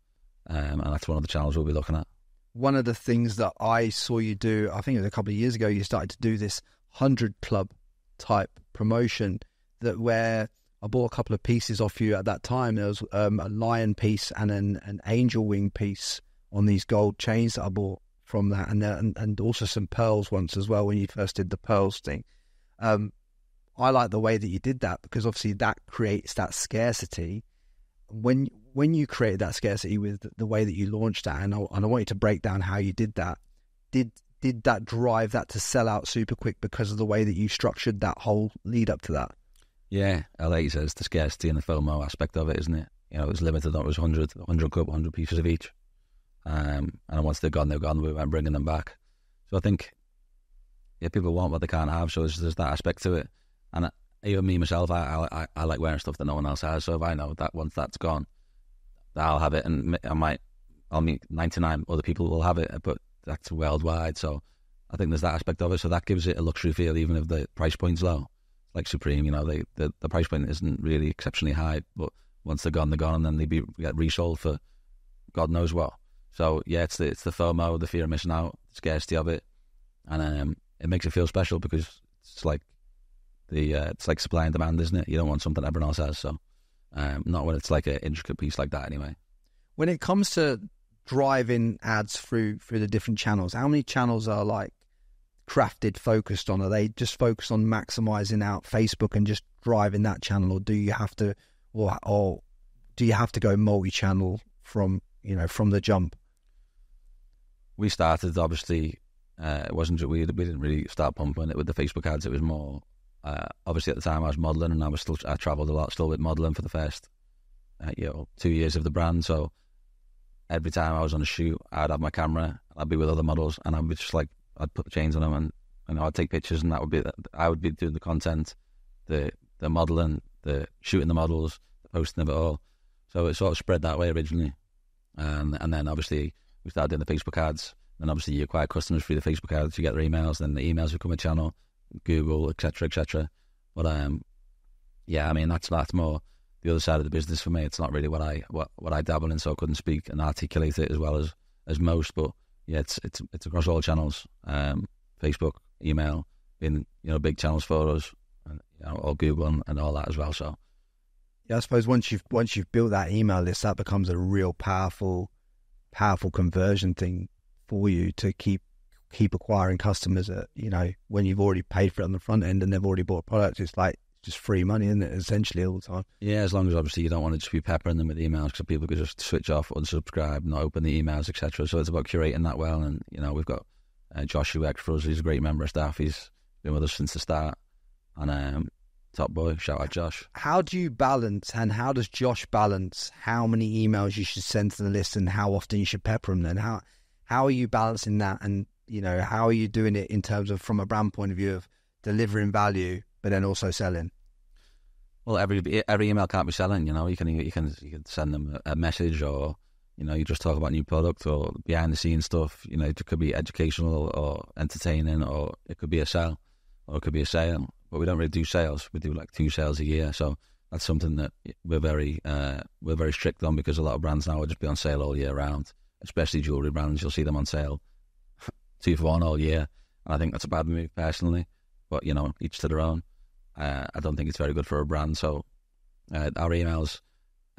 And that's one of the channels we'll be looking at. One of the things that I saw you do, I think it was a couple of years ago, you started to do this 100 Club type promotion, that where I bought a couple of pieces off you at that time. There was a lion piece and an angel wing piece on these gold chains that I bought from that, and also some pearls once as well, when you first did the pearls thing. I like the way that you did that, because obviously that creates that scarcity. When you created that scarcity with the way that you launched that, and I want you to break down how you did that. Did that drive that to sell out super quick because of the way that you structured that whole lead up to that? Yeah, like you said, it's the scarcity and the FOMO aspect of it, isn't it? It was limited. It was 100 cup, 100 pieces of each. And once they're gone, we weren't bringing them back. So I think, yeah, people want what they can't have. So there's that aspect to it. And even me, myself, I like wearing stuff that no one else has. So if I know that once that's gone, I'll have it, and I'll meet 99 other people will have it, but that's worldwide. So I think there's that aspect of it. So that gives it a luxury feel, even if the price point's low. Like Supreme, the price point isn't really exceptionally high, but once they're gone, and then they get resold for God knows what. So yeah, it's the FOMO, the fear of missing out, the scarcity of it, and it makes it feel special, because it's like it's like supply and demand, isn't it? You don't want something everyone else has, so not when it's like an intricate piece like that anyway. When it comes to driving ads through the different channels, how many channels are like CRAFTD focused on? Are they just focused on maximizing out Facebook and just driving that channel, or do you have to, or do you have to go multi-channel from the jump? We started, obviously, it wasn't, we didn't really start pumping it with the Facebook ads. It was more, obviously at the time I was modelling, and I travelled a lot still with modelling for the first 2 years of the brand. So every time I was on a shoot, I'd have my camera, I'd be with other models, and I'd be just like, I'd put chains on them, and I'd take pictures, and that would be, I would be doing the content, the modelling, the shooting the models, the posting of it all. So it sort of spread that way originally. And then obviously we started doing the Facebook ads, and obviously you acquire customers through the Facebook ads, you get their emails, then the emails become a channel, Google, etc., etc. But yeah, I mean, that's more the other side of the business for me. It's not really what I dabble in, so I couldn't speak and articulate it as well as most. But yeah, it's across all channels, Facebook, email, being big channels for us, and or Google and all that as well. So yeah, I suppose once you've built that email list, that becomes a real powerful conversion thing for you to keep acquiring customers at, when you've already paid for it on the front end and they've already bought a product. It's like just free money, isn't it, essentially, all the time? Yeah, as long as obviously you don't want to just be peppering them with emails, because people could just switch off, unsubscribe, not open the emails, etc. So it's about curating that well. And we've got Josh, who works for us. He's a great member of staff. He's been with us since the start, and top boy, shout out Josh. How do you balance, and how does Josh balance how many emails you should send to the list and how often you should pepper them? Then how are you balancing that, and how are you doing it in terms of, from a brand point of view, of delivering value but then also selling? Well, every email can't be selling. You can send them a message, or you just talk about new product or behind the scenes stuff. It could be educational or entertaining, or it could be a sell, or it could be a sale. But we don't really do sales. We do like 2 sales a year. So that's something that we're very strict on, because a lot of brands now will just be on sale all year round, especially jewellery brands. You'll see them on sale 2 for 1 all year. And I think that's a bad move personally. But, each to their own. I don't think it's very good for a brand. So our emails,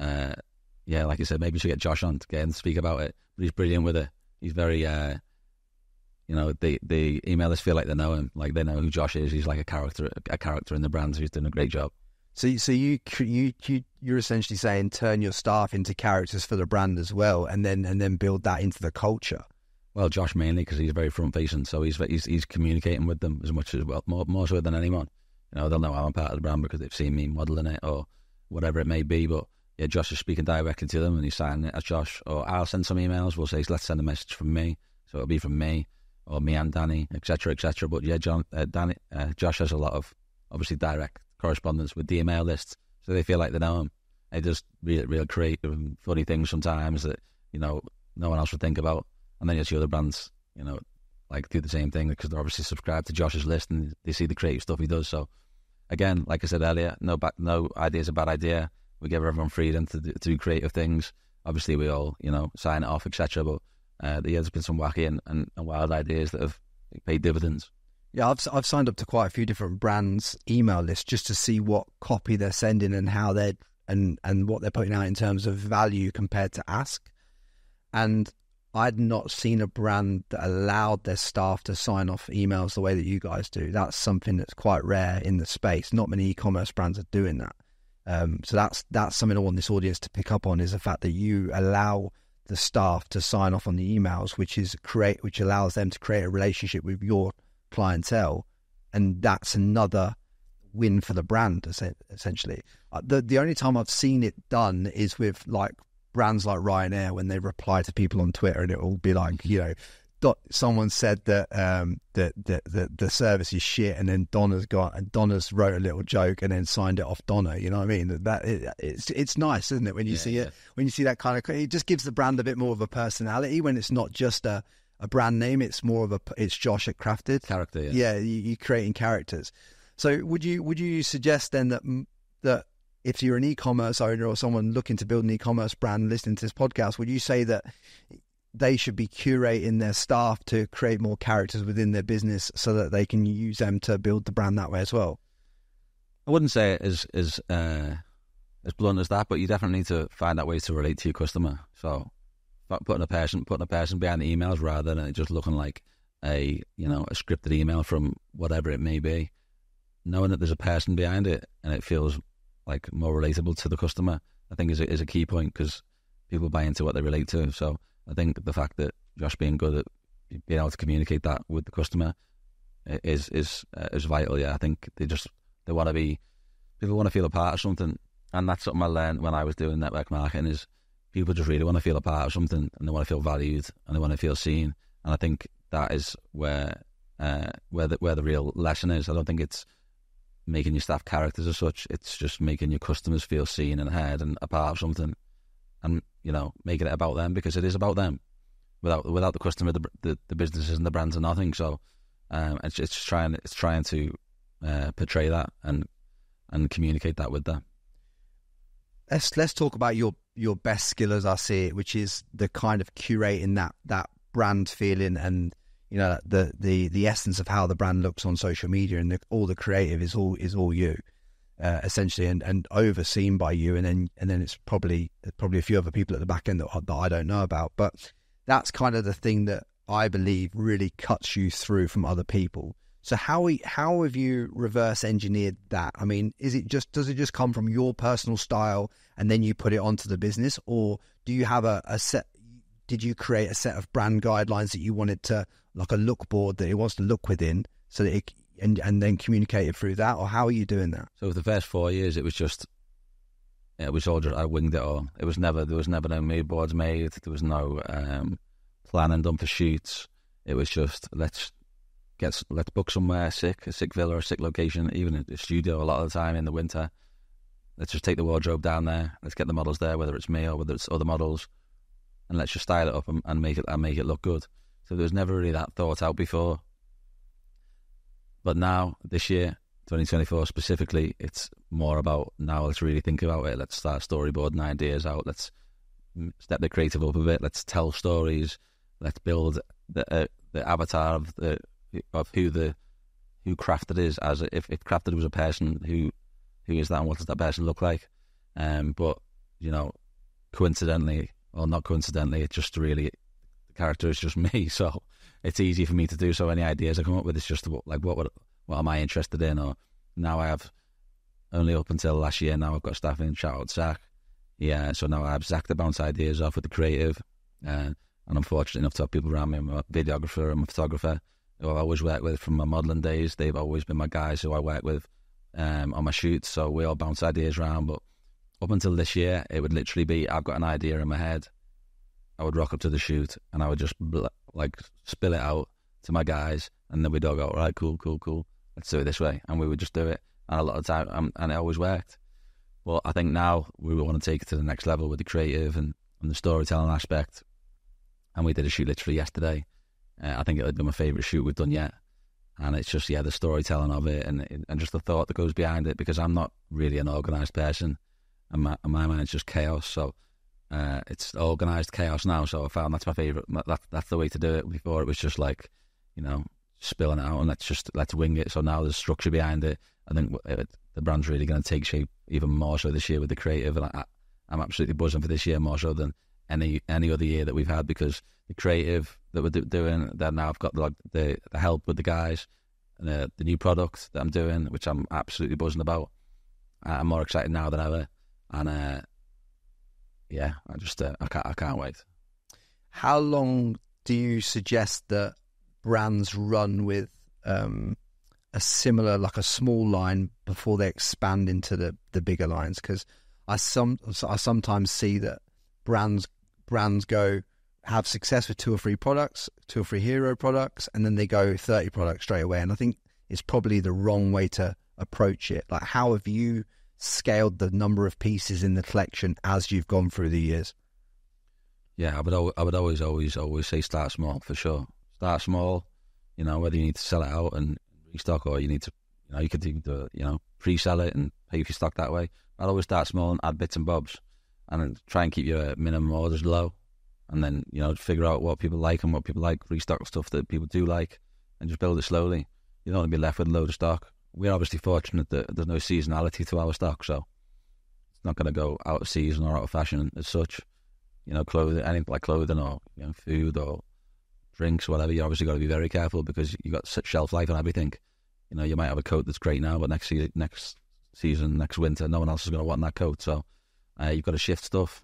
yeah, like you said, maybe we should get Josh on to get and speak about it. But he's brilliant with it. He's very... the emailers feel like they know him, like they know who Josh is. He's like a character in the brand. So he's doing a great job. So you're essentially saying turn your staff into characters for the brand as well, and then build that into the culture. Well, Josh mainly, because he's very front facing, so he's communicating with them as much as well, more so than anyone. They'll know I'm a part of the brand because they've seen me modelling it or whatever it may be. But yeah, Josh is speaking directly to them, and he's signing it as Josh. Or I'll send some emails. We'll say, let's send a message from me, so it'll be from me. Or me and Danny, etc., etc. But yeah, Josh has a lot of obviously direct correspondence with the email lists, so they feel like they know him. They just real creative and funny things sometimes that no one else would think about. And then you see other brands, like do the same thing, because they're obviously subscribed to Josh's list and they see the creative stuff he does. So again, like I said earlier, no idea is a bad idea. We give everyone freedom to do creative things. Obviously, we all sign it off, etc. But there's been some wacky and wild ideas that have paid dividends. Yeah, I've signed up to quite a few different brands' email lists just to see what copy they're sending and how they're and what they're putting out in terms of value compared to ask. And I'd not seen a brand that allowed their staff to sign off emails the way that you guys do. That's something that's quite rare in the space. Not many e-commerce brands are doing that. So that's something I want this audience to pick up on, is the fact that you allow the staff to sign off on the emails, which allows them to create a relationship with your clientele, and that's another win for the brand. Essentially, the only time I've seen it done is with brands like Ryanair, when they reply to people on Twitter, and it will be like, someone said that the service is shit, and then Donna's wrote a little joke and then signed it off Donna. You know what I mean? It's nice, isn't it? When you see it, when you see that kind of, it just gives the brand a bit more of a personality, when it's not just a brand name. It's more of it's Josh at CRAFTD character. Yeah, you're creating characters. So would you suggest then that if you're an e-commerce owner or someone looking to build an e-commerce brand listening to this podcast, would you say that they should be curating their staff to create more characters within their business so that they can use them to build the brand that way as well? I wouldn't say it as blunt as that, but you definitely need to find out ways to relate to your customer. So putting a person behind the emails rather than it just looking like a scripted email from whatever it may be. Knowing that there's a person behind it, and it feels like more relatable to the customer. I think is a key point, because people buy into what they relate to. So I think the fact that Josh being good at being able to communicate that with the customer is vital. Yeah, I think they want to be, people want to feel a part of something, and that's something I learned when I was doing network marketing is people just really want to feel a part of something, and they want to feel valued, and they want to feel seen. And I think that is where the real lesson is. I don't think it's making your staff characters as such. It's just making your customers feel seen and heard and a part of something, and making it about them, because it is about them. Without the customer, the businesses and the brands are nothing. So it's trying to portray that and communicate that with them. Let's talk about your best skill, as I see it, which is the kind of curating that brand feeling, and the essence of how the brand looks on social media, and all the creative is all you, essentially, and overseen by you, and then it's probably a few other people at the back end that I don't know about, but that's kind of the thing that I believe really cuts you through from other people. So how have you reverse engineered that? I mean, does it just come from your personal style and then you put it onto the business, or do you have did you create a set of brand guidelines that you wanted to, like a look board that it wants to look within, so that it, and then communicate it through that? Or how are you doing that? So for the first 4 years, it was all just, I winged it all. There was never no mood boards made. There was no planning done for shoots. It was just, let's book somewhere sick, a sick villa, a sick location, even a studio a lot of the time in the winter. Let's just take the wardrobe down there. Let's get the models there, whether it's me or whether it's other models, and let's just style it up and make it look good. So there was never really that thought out before. But now, this year, 2024 specifically, it's more about now let's really think about it. Let's start storyboarding ideas out. Let's step the creative up a bit. Let's tell stories. Let's build the avatar of who CRAFTD is, as if CRAFTD was a person, who is that and what does that person look like? But coincidentally or not coincidentally, it's just really the character is just me, so it's easy for me to do. So any ideas I come up with, it's just like what am I interested in? Or now I have, only up until last year, now I've got staff in, shout out Zach. Yeah, so now I have Zach to bounce ideas off with the creative, and I'm fortunate enough to have people around me. I'm a videographer, I'm a photographer, who I've always worked with from my modelling days. They've always been my guys who I work with on my shoots, so we all bounce ideas around. But up until this year, it would literally be, I've got an idea in my head, I would rock up to the shoot and I would just spill it out to my guys, and then we'd all go, all right, cool, let's do it this way, and we would just do it, and a lot of time, and it always worked. Well, I think now we want to take it to the next level with the creative and the storytelling aspect, and we did a shoot literally yesterday. I think it would be my favourite shoot we've done yet, and it's just the storytelling of it and just the thought that goes behind it, because I'm not really an organised person, and my mind's just chaos. So it's organised chaos now. So I found that's my favourite. That's the way to do it. Before it was just like spilling it out and let's wing it. So now there's structure behind it. I think the brand's really going to take shape even more so this year with the creative, and I'm absolutely buzzing for this year more so than any other year that we've had, because the creative that we're doing, that now I've got the help with the guys, and the new product that I'm doing, which I'm absolutely buzzing about. I'm more excited now than ever, and I can't wait. How long do you suggest that brands run with a similar, like a small line, before they expand into the bigger lines? Because I sometimes see that brands go have success with two or three hero products, and then they go 30 products straight away, and I think it's probably the wrong way to approach it. Like, how have you scaled the number of pieces in the collection as you've gone through the years? Yeah, I would always say start small, for sure. Start small, whether you need to sell it out and restock, or you need to, you could even do it, pre-sell it and pay for your stock that way. I'd always start small and add bits and bobs, and try and keep your minimum orders low, and then figure out what people like and what people like, restock stuff that people do like, and just build it slowly. You don't want to be left with a load of stock. We're obviously fortunate that there's no seasonality to our stock, so it's not going to go out of season or out of fashion as such. Clothing, anything like clothing or food or drinks, whatever, you obviously got to be very careful, because you've got such shelf life on everything. You might have a coat that's great now, but next season, next winter, no one else is going to want that coat. So You've got to shift stuff.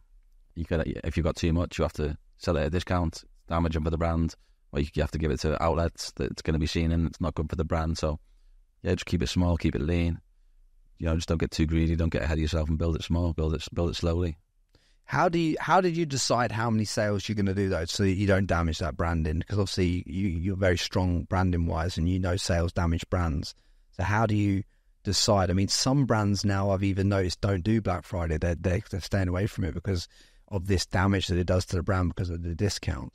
You could, if you've got too much, you have to sell it at a discount, damaging for the brand, or you have to give it to outlets that it's going to be seen in. It's not good for the brand. So yeah, just keep it small, keep it lean. You know, just don't get too greedy, don't get ahead of yourself, and build it small, build it slowly. How did you decide how many sales you're going to do though, so that you don't damage that branding? Because obviously you're very strong branding wise, and you know sales damage brands. So how do you decide? I mean, some brands now I've even noticed don't do Black Friday. They're staying away from it because of this damage that it does to the brand because of the discount.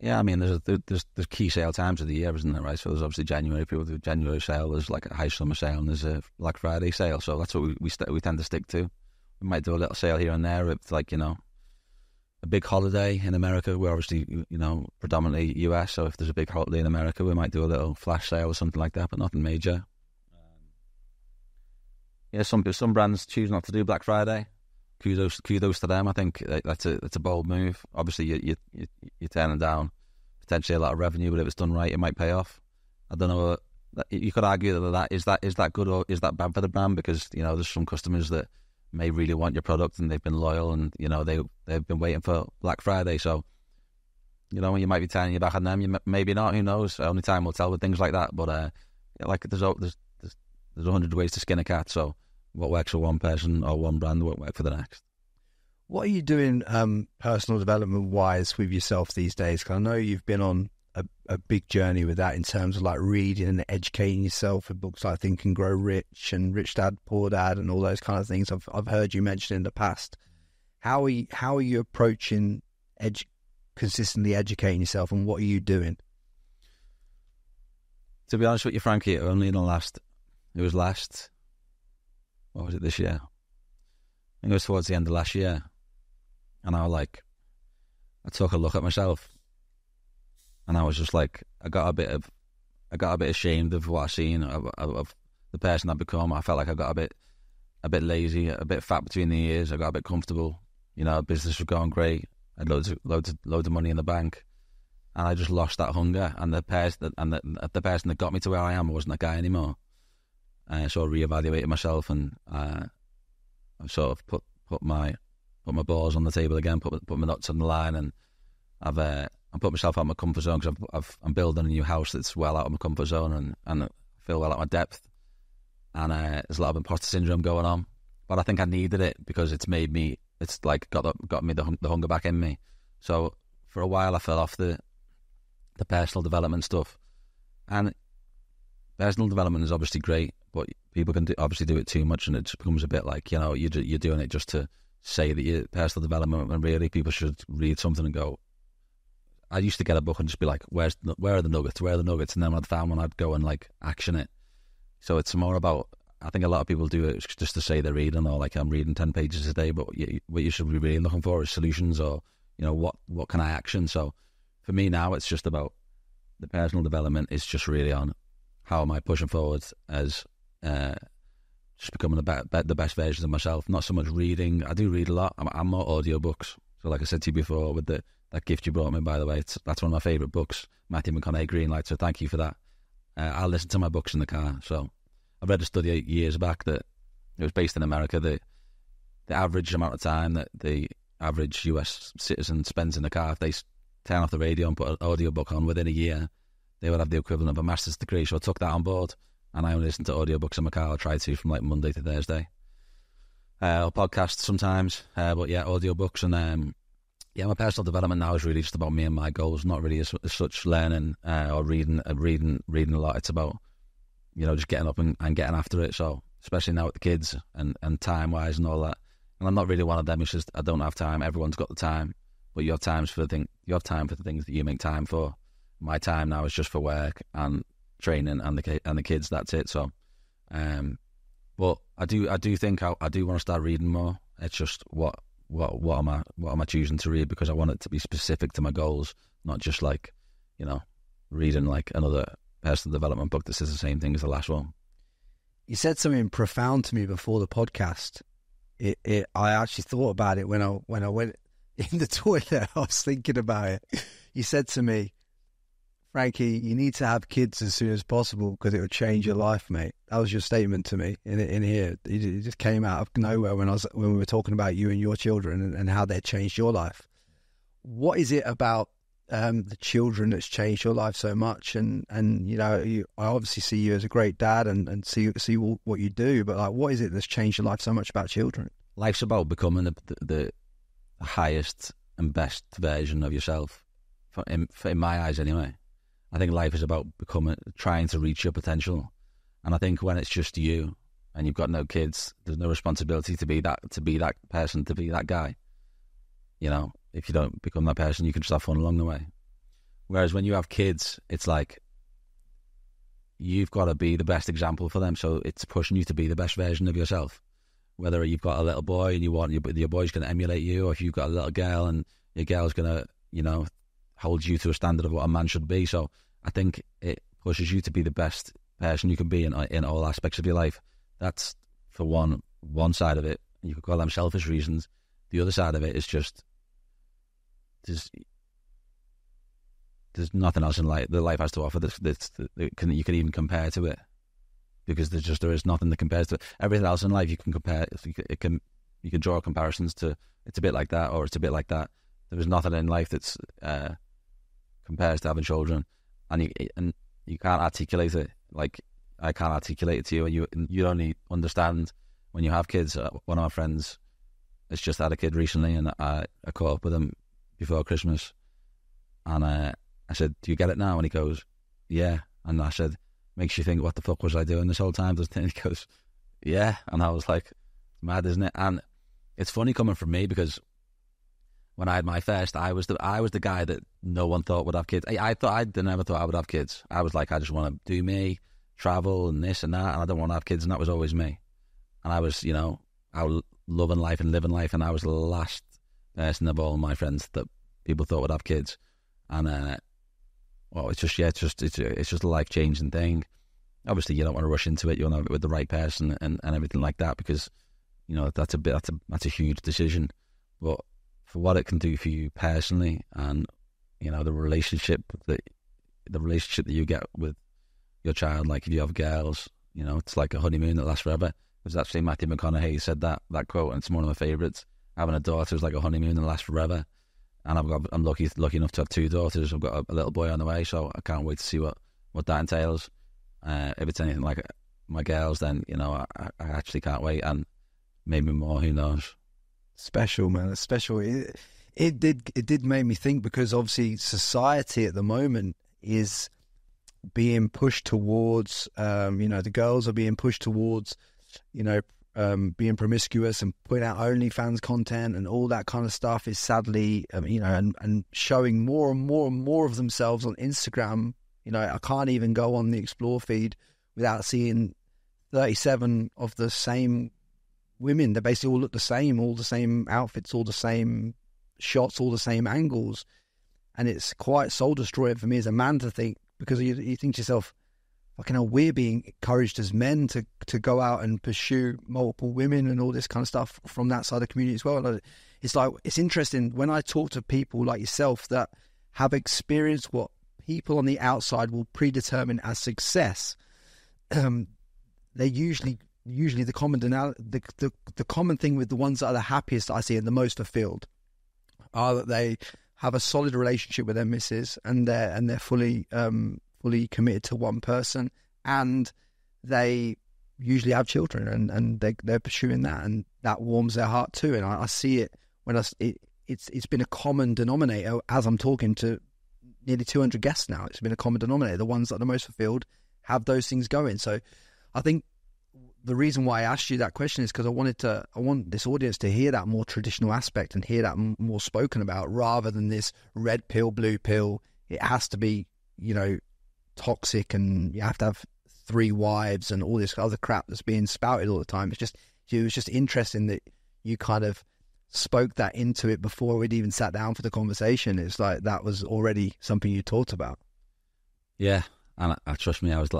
Yeah, I mean, there's key sale times of the year, isn't there, right? So there's obviously January, people do January sale, there's like a high summer sale, and there's a Black Friday sale. So that's what we tend to stick to. We might do a little sale here and there. It's like, you know, a big holiday in America. We're obviously, you know, predominantly US, so if there's a big holiday in America, we might do a little flash sale or something like that, but nothing major. Yeah, some brands choose not to do Black Friday. Kudos to them. I think that's a bold move. Obviously, you're turning down potentially a lot of revenue, but if it's done right, it might pay off. I don't know. You could argue that is that good or is that bad for the brand? Because, you know, there's some customers that may really want your product and they've been loyal, and you know they've been waiting for Black Friday. So, you know, you might be turning your back on them. You maybe not. Who knows? Only time will tell with things like that. But there's 100 ways to skin a cat. So. What works for one person or one brand won't work for the next. What are you doing personal development-wise with yourself these days? Because I know you've been on a big journey with that in terms of like reading and educating yourself with books like Think and Grow Rich and Rich Dad, Poor Dad and all those kind of things I've heard you mention in the past. How are you approaching consistently educating yourself, and what are you doing? To be honest with you, Frankie, only in the last... It was last... What was it this year? I think it was towards the end of last year. And I took a look at myself, and I was just like, I got a bit ashamed of what I seen, of the person I've become. I felt like I got a bit lazy, a bit fat between the ears. I got a bit comfortable. You know, business was going great. I had loads of money in the bank, and I just lost that hunger. And the person that got me to where I am wasn't a guy anymore. So I reevaluated myself, and I sort of put my balls on the table again, put my nuts on the line, and I put myself out of my comfort zone, because I'm building a new house that's well out of my comfort zone, and I feel well out of my depth, and there's a lot of imposter syndrome going on, but I think I needed it because it's made me, it's like got the hunger back in me. So for a while I fell off the personal development stuff, and personal development is obviously great, but people can obviously do it too much, and it just becomes a bit like, you know, you're doing it just to say that you're personal development, when really people should read something and go. I used to get a book and just be like, where are the nuggets, and then when I'd found one, I'd go and like action it. So it's more about, I think a lot of people do it just to say they're reading, or like, I'm reading 10 pages a day, but what you should be really looking for is solutions, or, you know, what can I action. So for me now, it's just about the personal development is just really on how am I pushing forward as just becoming the best version of myself? Not so much reading. I do read a lot. I'm more audiobooks. So like I said to you before, with that gift you brought me, by the way, that's one of my favourite books, Matthew McConaughey, Greenlight. So thank you for that. I listen to my books in the car. So I read a study years back that it was based in America. The average amount of time that the average US citizen spends in the car, if they turn off the radio and put an audiobook on, within a year, they would have the equivalent of a master's degree. So I took that on board, and I only listen to audiobooks in my car. I try to, from like Monday to Thursday. Or podcasts sometimes, but yeah, audiobooks. And yeah, my personal development now is really just about me and my goals, not really as such learning or reading a lot. It's about, you know, just getting up and getting after it. So especially now with the kids and time-wise and all that. And I'm not really one of them. It's just I don't have time. Everyone's got the time, but you have time for the things that you make time for. My time now is just for work and training and the kids. That's it. So, but I do think I do want to start reading more. It's just what am I choosing to read, because I want it to be specific to my goals, not just like, you know, reading like another personal development book that says the same thing as the last one. You said something profound to me before the podcast. I actually thought about it when I went in the toilet. I was thinking about it. You said to me, Frankie, you need to have kids as soon as possible because it will change your life, mate. That was your statement to me in here. It just came out of nowhere when we were talking about you and your children and how they changed your life. What is it about the children that's changed your life so much? And you know, I obviously see you as a great dad and see what you do, but like, what is it that's changed your life so much about children? Life's about becoming the highest and best version of yourself, in my eyes anyway. I think life is about trying to reach your potential. And I think when it's just you and you've got no kids, there's no responsibility to be that person, to be that guy. You know, if you don't become that person, you can just have fun along the way. Whereas when you have kids, it's like you've got to be the best example for them. So it's pushing you to be the best version of yourself. Whether you've got a little boy and you want your boy's going to emulate you, or if you've got a little girl and your girl's going to, you know, hold you to a standard of what a man should be. So I think it pushes you to be the best person you can be in all aspects of your life. That's for one side of it. You could call them selfish reasons. The other side of it is just there's nothing else in life that life has to offer that you can even compare to it. Because there is nothing that compares to it. Everything else in life you can compare. You can draw comparisons to. It's a bit like that, or it's a bit like that. There is nothing in life that's compares to having children, and you can't articulate it. Like I can't articulate it to you, and you only understand when you have kids. One of my friends has just had a kid recently, and I caught up with him before Christmas, and I said, "Do you get it now?" And he goes, "Yeah." And I said, makes you think, what the fuck was I doing this whole time, doesn't it? And he goes, yeah. And I was like, mad, isn't it? And it's funny coming from me, because when I had my first, I was the guy that no one thought would have kids. I never thought I would have kids. I was like, I just want to do me, travel and this and that, and I don't want to have kids, and that was always me. And I was, you know, I was loving life and living life, and I was the last person of all my friends that people thought would have kids. And well, it's just a life-changing thing. Obviously, you don't want to rush into it. You want to have it with the right person and everything like that, because you know that's a huge decision. But for what it can do for you personally, and you know the relationship that you get with your child, like if you have girls, you know it's like a honeymoon that lasts forever. It was actually Matthew McConaughey said that quote, and it's one of my favorites. Having a daughter is like a honeymoon that lasts forever. And I'm lucky enough to have two daughters. I've got a little boy on the way, so I can't wait to see what that entails. If it's anything like my girls, then, you know, I actually can't wait. And maybe more, who knows? Special, man. It's special. It did make me think, because obviously society at the moment is being pushed towards, you know, the girls are being pushed towards, you know, being promiscuous and putting out OnlyFans content and all that kind of stuff is sadly, you know, and showing more and more and more of themselves on Instagram. You know, I can't even go on the Explore feed without seeing 37 of the same women. They basically all look the same, all the same outfits, all the same shots, all the same angles. And it's quite soul destroying for me as a man to think, because you think to yourself, fucking hell, we're being encouraged as men to go out and pursue multiple women and all this kind of stuff from that side of the community as well. It's like, it's interesting when I talk to people like yourself that have experienced what people on the outside will predetermine as success. They usually the common thing with the ones that are the happiest I see and the most fulfilled are that they have a solid relationship with their missus, and they're fully committed to one person, and they usually have children, and they're pursuing that, and that warms their heart too. And I see it when it's been a common denominator. As I'm talking to nearly 200 guests now, it's been a common denominator. The ones that are the most fulfilled have those things going. So I think the reason why I asked you that question is because I want this audience to hear that more traditional aspect and hear that more spoken about, rather than this red pill, blue pill. It has to be, you know, toxic, and you have to have three wives and all this other crap that's being spouted all the time. It was just interesting that you kind of spoke that into it before we'd even sat down for the conversation. It's like that was already something you talked about. Yeah, and trust me, I was the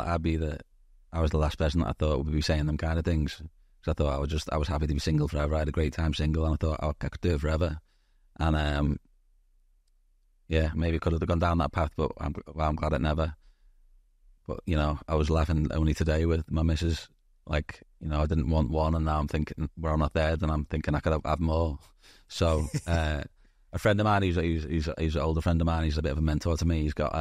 last person that I thought would be saying them kind of things, because I thought I was happy to be single forever. I had a great time single, and I thought I could do it forever. And yeah, maybe could have gone down that path, but I'm glad it never. But, you know, I was laughing only today with my missus. Like, you know, I didn't want one, and now I'm thinking, well, I'm not there, then I'm thinking I could have more. So a friend of mine, he's an older friend of mine, he's a bit of a mentor to me. He's got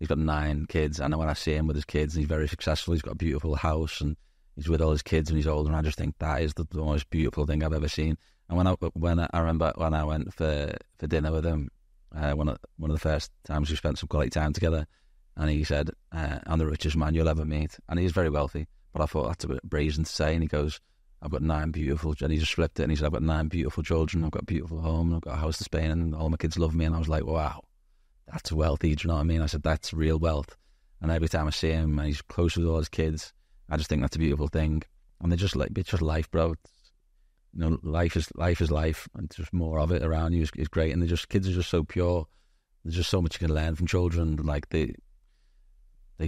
9 kids, and when I see him with his kids, and he's very successful, he's got a beautiful house, and he's with all his kids when he's older, and I just think that is the most beautiful thing I've ever seen. And when I remember when I went for dinner with him, one of the first times we spent some quality time together, and he said, I'm the richest man you'll ever meet. And he's very wealthy, but I thought that's a bit brazen to say. And he goes, I've got 9 beautiful, and he just flipped it, and he said, I've got 9 beautiful children, I've got a beautiful home, I've got a house to Spain, and all my kids love me. And I was like, wow, that's wealthy, do you know what I mean? I said, that's real wealth. And every time I see him, and he's close with all his kids, I just think that's a beautiful thing. And they're just like, it's just life, bro. You know, life is life, and just more of it around you is great. And kids are just so pure. There's just so much you can learn from children. Like they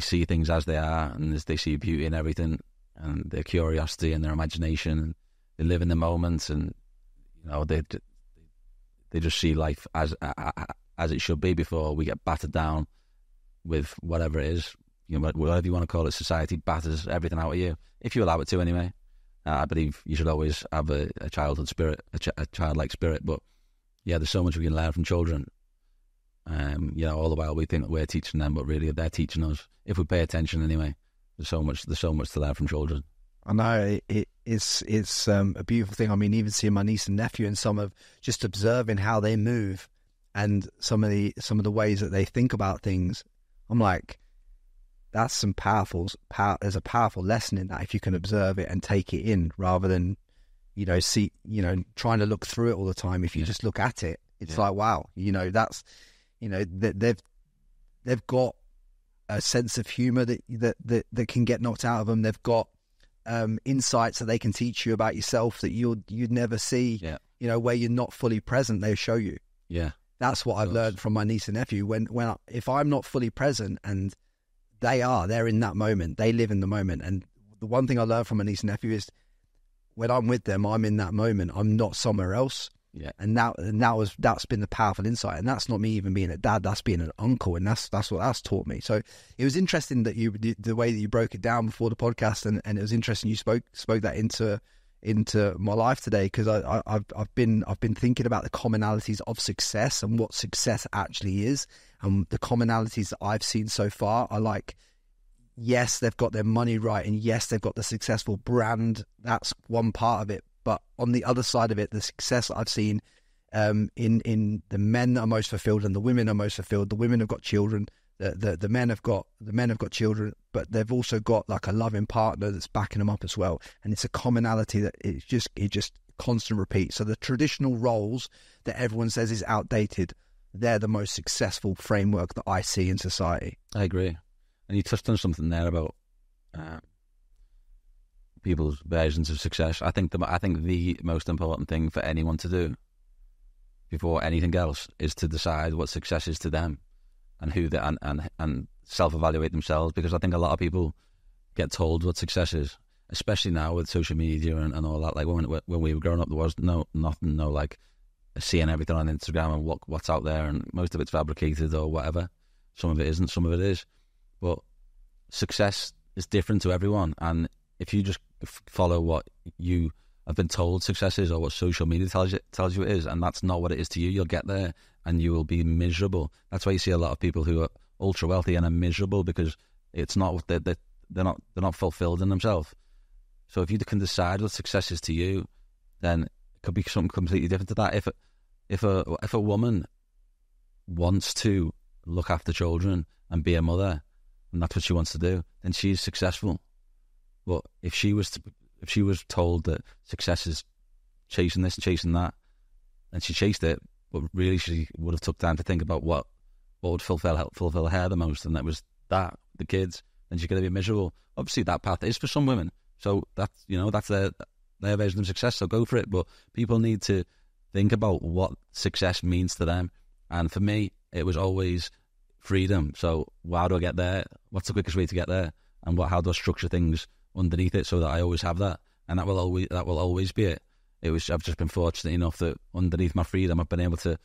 see things as they are, and they see beauty in everything, and their curiosity and their imagination. And they live in the moment, and you know they just see life as it should be before we get battered down with whatever it is. You know, whatever you want to call it, society batters everything out of you if you allow it to, anyway. I believe you should always have a childhood spirit, a childlike spirit. But yeah, there's so much we can learn from children. You know, all the while we think that we're teaching them, but really they're teaching us if we pay attention. Anyway, there's so much to learn from children. I know it's a beautiful thing. I mean, even seeing my niece and nephew, and some of just observing how they move and some of the ways that they think about things. I'm like, that's some powerful. There's a powerful lesson in that if you can observe it and take it in, rather than, you know, see, you know, trying to look through it all the time. If you just look at it, it's like, wow, you know, that's, you know, they've got a sense of humor that can get knocked out of them. They've got insights that they can teach you about yourself that you'd never see. Yeah. You know, where you're not fully present, they show you. Yeah, that's what I've learned from my niece and nephew. If I'm not fully present, and they're in that moment, they live in the moment. And the one thing I learned from my niece and nephew is when I'm with them, I'm in that moment, I'm not somewhere else. Yeah. And that's been the powerful insight. And that's not me even being a dad, that's being an uncle, and that's what that's taught me. So it was interesting that the way that you broke it down before the podcast, and it was interesting you spoke that into my life today, because I've been thinking about the commonalities of success and what success actually is, and the commonalities that I've seen so far are like, yes, they've got their money right, and yes, they've got the successful brand, that's one part of it, but on the other side of it, the success that I've seen in the men that are most fulfilled and the women are most fulfilled, the women have got children, the men have got children, but they've also got like a loving partner that's backing them up as well. And it's a commonality that it's just constant repeat. So the traditional roles that everyone says is outdated, they're the most successful framework that I see in society. I agree. And you touched on something there about people's versions of success. I think the most important thing for anyone to do before anything else is to decide what success is to them. And who they and self-evaluate themselves, because I think a lot of people get told what success is, especially now with social media and all that. Like when we were growing up, there was nothing, like seeing everything on Instagram and what's out there, and most of it's fabricated or whatever. Some of it isn't, some of it is. But success is different to everyone, and if you just follow what you have been told success is, or what social media tells you it is, and that's not what it is to you, you'll get there. And you will be miserable. That's why you see a lot of people who are ultra wealthy and are miserable, because it's not they're not fulfilled in themselves. So if you can decide what success is to you, then it could be something completely different to that. If a woman wants to look after children and be a mother, and that's what she wants to do, then she's successful. But if she was told that success is chasing this, chasing that, and she chased it, but really she would have took time to think about what would fulfill her the most, and that was the kids, and she's going to be miserable. Obviously that path is for some women, so that's, you know, that's their version of success, so go for it. But people need to think about what success means to them, and for me it was always freedom. So how do I get there? What's the quickest way to get there? And how do I structure things underneath it so that I always have that? And that will always be it. I've just been fortunate enough that underneath my freedom, I've been able to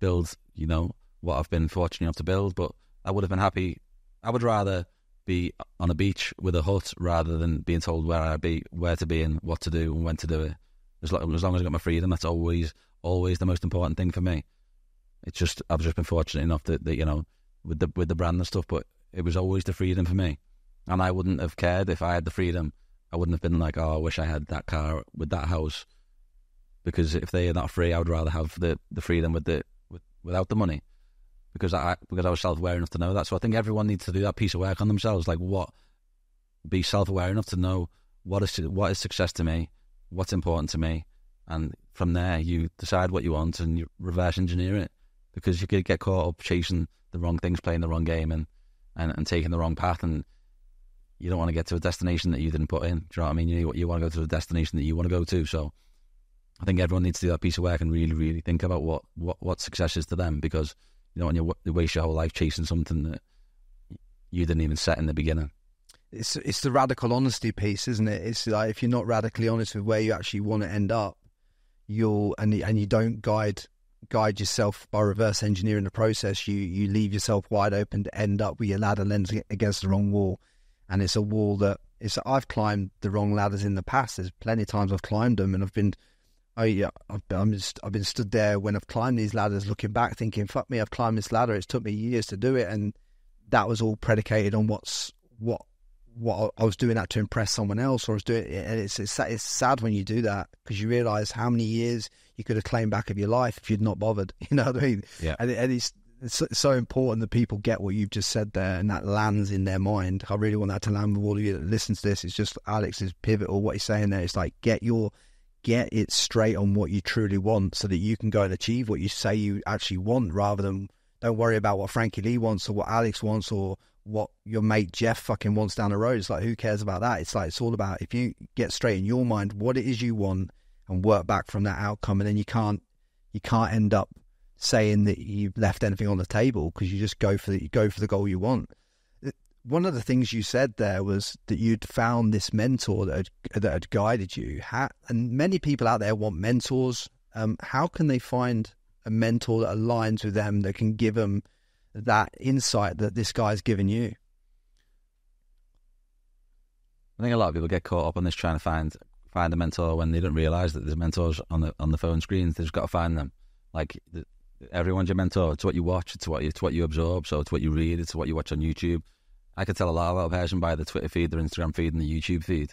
build, you know, what I've been fortunate enough to build, but I would have been happy. I would rather be on a beach with a hut rather than being told where to be and what to do and when to do it. As long as I got my freedom, that's always the most important thing for me. It's just, I've just been fortunate enough that you know, with the brand and stuff, but it was always the freedom for me. And I wouldn't have cared if I had the freedom. I wouldn't have been like, oh, I wish I had that car with that house. Because if they are not free, I would rather have the freedom without the money. Because I was self-aware enough to know that. So I think everyone needs to do that piece of work on themselves. Like, be self-aware enough to know what is success to me, what's important to me, and from there you decide what you want and you reverse engineer it. Because you could get caught up chasing the wrong things, playing the wrong game, and taking the wrong path, and you don't want to get to a destination that you didn't put in. Do you know what I mean? You want to go to a destination that you want to go to. So I think everyone needs to do that piece of work and really, really think about what success is to them, because you don't want to waste your whole life chasing something that you didn't even set in the beginning. It's the radical honesty piece, isn't it? It's like, if you're not radically honest with where you actually want to end up, you don't guide yourself by reverse engineering the process, you leave yourself wide open to end up with your ladder lens against the wrong wall. And it's a wall that I've climbed the wrong ladders in the past. There's plenty of times I've climbed them, and I've been stood there when I've climbed these ladders, looking back, thinking, "Fuck me, I've climbed this ladder. It's took me years to do it," and that was all predicated on what I was doing that to impress someone else, or I was doing it. And it's sad when you do that, because you realise how many years you could have claimed back of your life if you'd not bothered. You know what I mean? Yeah. And it's so important that people get what you've just said there, and that lands in their mind. I really want that to land with all of you that listen to this. It's just Alex's pivotal, what he's saying there. It's like, get it straight on what you truly want, so that you can go and achieve what you say you actually want, rather than don't worry about what Frankie Lee wants or what Alex wants or what your mate Jeff fucking wants down the road. It's like, who cares about that? It's like, it's all about, if you get straight in your mind what it is you want and work back from that outcome, and then you can't end up saying that you've left anything on the table, because you just go for the goal you want. One of the things you said there was that you'd found this mentor that had guided you. And many people out there want mentors. How can they find a mentor that aligns with them, that can give them that insight that this guy's given you? I think a lot of people get caught up on this, trying to find a mentor, when they don't realise that there's mentors on the phone screens. They've just got to find them. Like, everyone's your mentor. It's what you watch. It's what you absorb. So it's what you read. It's what you watch on YouTube. I could tell a lot about a person by the Twitter feed, their Instagram feed, and the YouTube feed.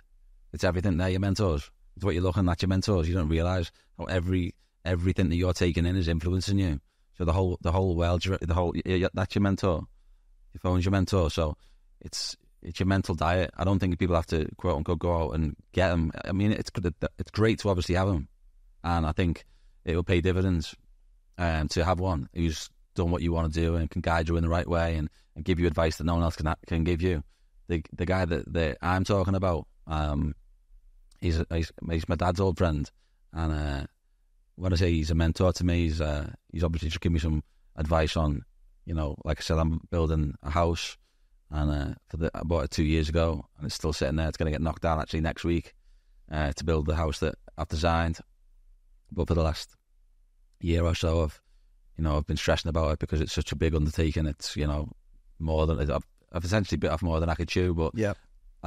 It's everything. They're your mentors. It's what you're looking at, your mentors. You don't realise how everything that you're taking in is influencing you. So the whole world, that's your mentor. Your phone's your mentor. So it's your mental diet. I don't think people have to, quote unquote, go out and get them. I mean, it's great to obviously have them, and I think it will pay dividends to have one who's done what you want to do and can guide you in the right way and give you advice that no one else can give you. The guy that I'm talking about, he's my dad's old friend, and when I say he's a mentor to me, he's obviously just give me some advice on, you know, like I said, I'm building a house, and I bought it 2 years ago, and it's still sitting there. It's going to get knocked down actually next week to build the house that I've designed. But for the last year or so, I've been stressing about it, because it's such a big undertaking. It's, you know, more than I've essentially bit off more than I could chew. But yeah,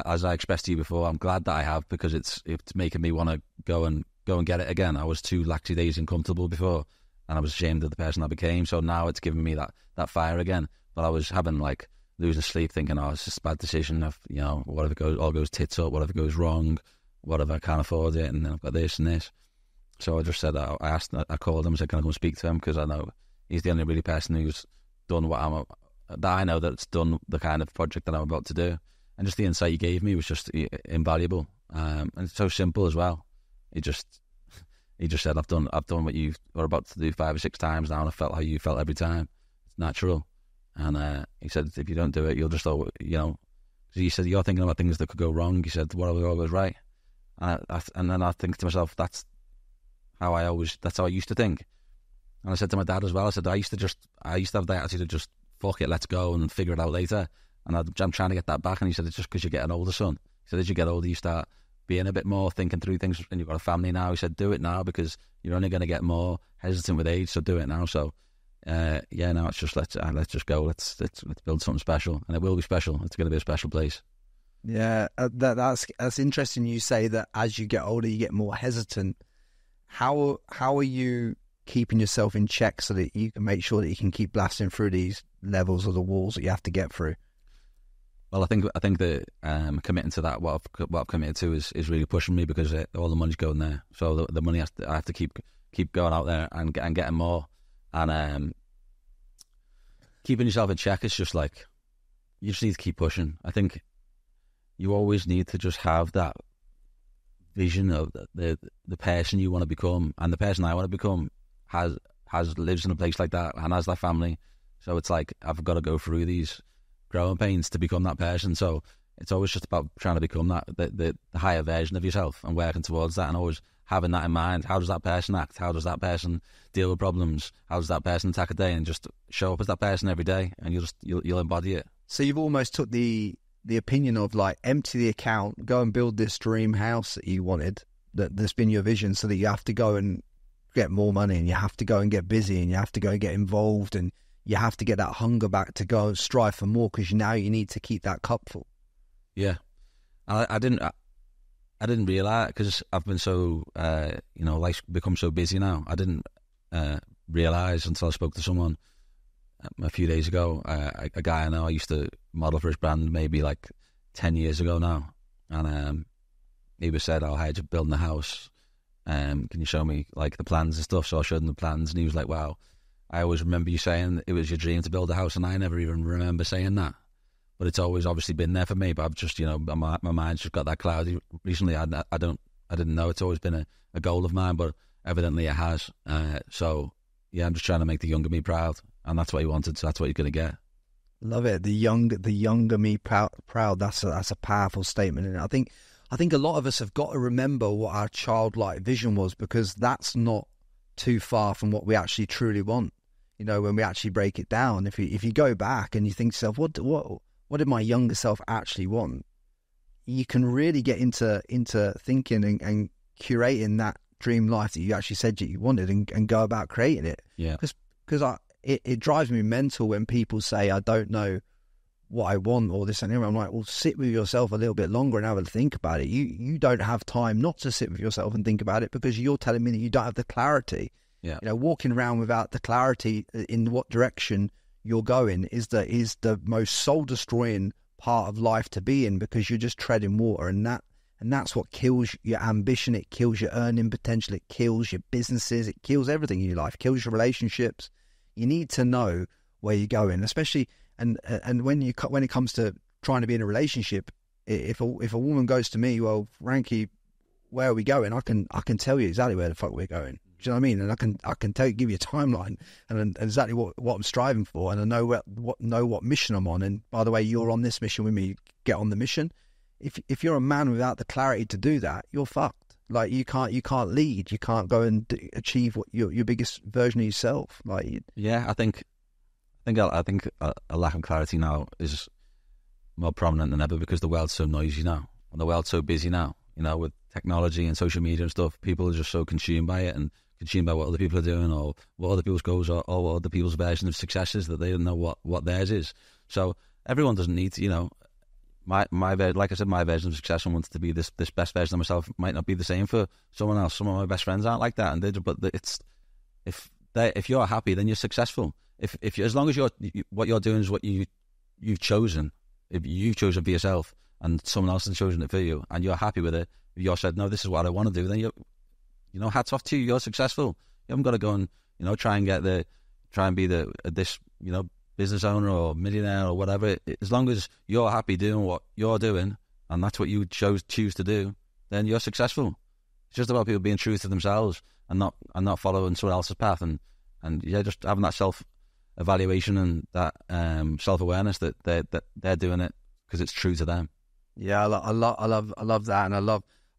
as I expressed to you before, I'm glad that I have, because it's making me want to go and get it again. I was too lackadaisical and comfortable before, and I was ashamed of the person I became. So now it's giving me that fire again. But I was having, like, losing sleep, thinking, oh, it's just a bad decision. You know, what if it all goes tits up? What if it goes wrong? What if I can't afford it? And then I've got this and this. So I just said, I called him and said, can I come speak to him? Because I know he's the only really person who's done that I know that's done the kind of project that I'm about to do. And just the insight he gave me was just invaluable. And it's so simple as well. He just said, I've done what you were about to do 5 or 6 times now, and I felt how you felt every time. It's natural. And he said, if you don't do it, you'll just, you know, he said, you're thinking about things that could go wrong. He said, what if it all goes right? And then I think to myself, that's how I used to think. And I said to my dad as well, I said, I used to have the attitude of just, fuck it, let's go and figure it out later. And I'm trying to get that back. And he said, it's just because you're getting older, son. He said, as you get older, you start being a bit more thinking through things, and you've got a family now. He said, do it now, because you're only going to get more hesitant with age, so do it now. So yeah, no, it's just let's just go. Let's build something special, and it will be special. It's going to be a special place. Yeah, that's interesting. You say that as you get older, you get more hesitant. How are you keeping yourself in check so that you can make sure that you can keep blasting through these levels of the walls that you have to get through? Well, I think that committing to that, what I've committed to is really pushing me, because all the money's going there. So the money I have to keep going out there and getting more. And keeping yourself in check, it's just like, you just need to keep pushing. I think you always need to just have that vision of the person you want to become, and the person I want to become has lives in a place like that and has that family. So it's like, I've got to go through these growing pains to become that person. So it's always just about trying to become that the higher version of yourself and working towards that, and always having that in mind. How does that person act? How does that person deal with problems? How does that person attack a day? And just show up as that person every day, and you'll embody it. So you've almost took the opinion of, like, empty the account, go and build this dream house that you wanted, that's been your vision, so that you have to go and get more money, and you have to go and get busy, and you have to go and get involved, and you have to get that hunger back to go and strive for more, because now you need to keep that cup full. Yeah. I didn't realise, because I've been so, life's become so busy now. I didn't realise until I spoke to someone a few days ago, a guy I know, I used to model for his brand maybe like 10 years ago now. And he was said, I had you building a house. Can you show me like the plans and stuff? So I showed him the plans, and he was like, wow, I always remember you saying it was your dream to build a house, and I never even remember saying that. But it's always obviously been there for me. But I've just, my mind's just got that cloudy recently. I didn't know it's always been a goal of mine, but evidently it has. So yeah, I'm just trying to make the younger me proud, and that's what he wanted. So that's what he's going to get. Love it. The younger me proud. That's a powerful statement, and I think a lot of us have got to remember what our childlike vision was, because that's not too far from what we actually truly want. When we actually break it down, if you go back and you think to yourself, what did my younger self actually want? You can really get into thinking and curating that dream life that you actually said that you wanted, and go about creating it. Yeah. Because it drives me mental when people say, I don't know what I want, or this and that. I'm like, well, sit with yourself a little bit longer and have a think about it. You don't have time not to sit with yourself and think about it, because you're telling me that you don't have the clarity. Yeah. Walking around without the clarity in what direction you're going is the most soul destroying part of life to be in, because you're just treading water, and that's what kills your ambition. It kills your earning potential. It kills your businesses. It kills everything in your life. It kills your relationships. You need to know where you're going, especially and when it comes to trying to be in a relationship. If a woman goes to me, well, Frankie, where are we going? I can tell you exactly where the fuck we're going. Do you know what I mean? And I can tell you, give you a timeline and exactly what I'm striving for, and I know what mission I'm on. And by the way, you're on this mission with me. Get on the mission. If you're a man without the clarity to do that, you're fucked. Like you can't lead. You can't go and achieve your biggest version of yourself. Like yeah, I think a lack of clarity now is more prominent than ever, because the world's so noisy now, and the world's so busy now. With technology and social media and stuff, people are just so consumed by it, and consumed by what other people are doing, or what other people's goals are, or what other people's version of success is, that they don't know what theirs is. So everyone doesn't need to, my version of success and wants to be this best version of myself might not be the same for someone else. Some of my best friends aren't like that, and if you're happy, then you're successful. If as long as what you're doing is what you've chosen, if you've chosen for yourself, and someone else has chosen it for you, and you're happy with it, if you're said, no, this is what I want to do, then you hats off to you, you're successful. You haven't got to go and, try and be the business owner or millionaire or whatever. As long as you're happy doing what you're doing, and that's what you choose to do, then you're successful. It's just about people being true to themselves and not following someone else's path, and just having that self-evaluation and that self-awareness that they're doing it because it's true to them. Yeah, I love that, and I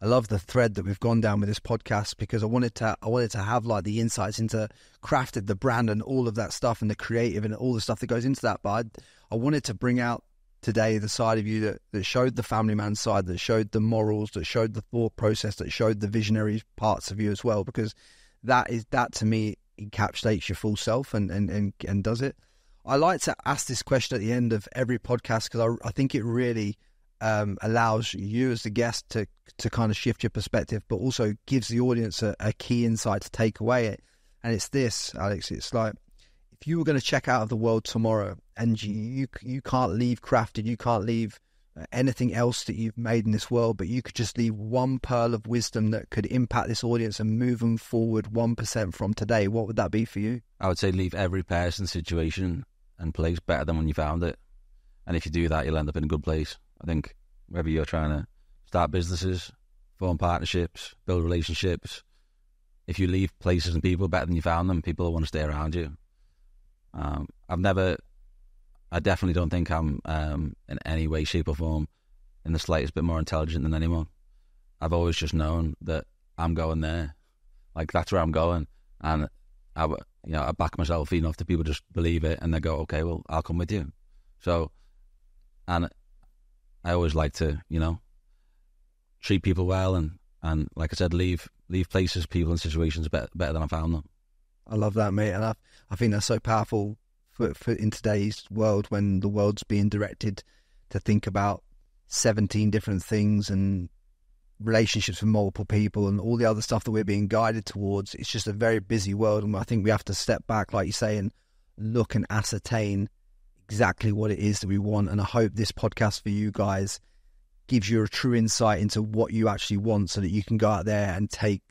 love the thread that we've gone down with this podcast, because I wanted to have like the insights into CRAFTD, the brand, and all of that stuff, and the creative, and all the stuff that goes into that. But I wanted to bring out today the side of you that showed the family man side, that showed the morals, that showed the thought process, that showed the visionary parts of you as well, because that to me encapsulates your full self and does it. I like to ask this question at the end of every podcast because I think it really allows you as the guest to kind of shift your perspective, but also gives the audience a key insight to take away it. And it's this, Alex, it's like, if you were going to check out of the world tomorrow and you can't leave CRAFTD, you can't leave anything else that you've made in this world, but you could just leave one pearl of wisdom that could impact this audience and move them forward 1% from today, what would that be for you? I would say leave every person, situation and place better than when you found it. And if you do that, you'll end up in a good place. I think whether you're trying to start businesses, form partnerships, build relationships, if you leave places and people better than you found them, people will want to stay around you. I definitely don't think I'm in any way, shape or form in the slightest bit more intelligent than anyone. I've always just known that I'm going there. Like, that's where I'm going. And I back myself enough that people just believe it and they go, okay, well, I'll come with you. So, and I always like to, treat people well and like I said, leave places, people and situations better than I found them. I love that, mate. And I think that's so powerful for in today's world, when the world's being directed to think about 17 different things and relationships with multiple people and all the other stuff that we're being guided towards. It's just a very busy world, and I think we have to step back, like you say, and look and ascertain exactly what it is that we want. And I hope this podcast for you guys gives you a true insight into what you actually want, so that you can go out there and take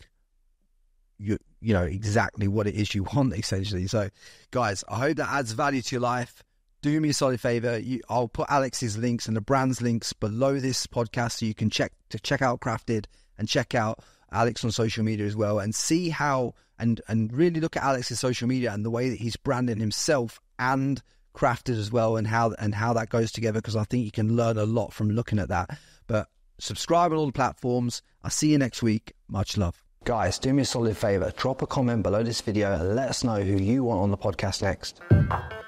exactly what it is you want, essentially. So guys, I hope that adds value to your life. Do me a solid favor. I'll put Alex's links and the brand's links below this podcast, so you can check out CRAFTD and check out Alex on social media as well, and see how and really look at Alex's social media and the way that he's branding himself and CRAFTD as well, and how that goes together, because I think you can learn a lot from looking at that. But subscribe on all the platforms. I'll see you next week. Much love. Guys, do me a solid favor. Drop a comment below this video and let us know who you want on the podcast next.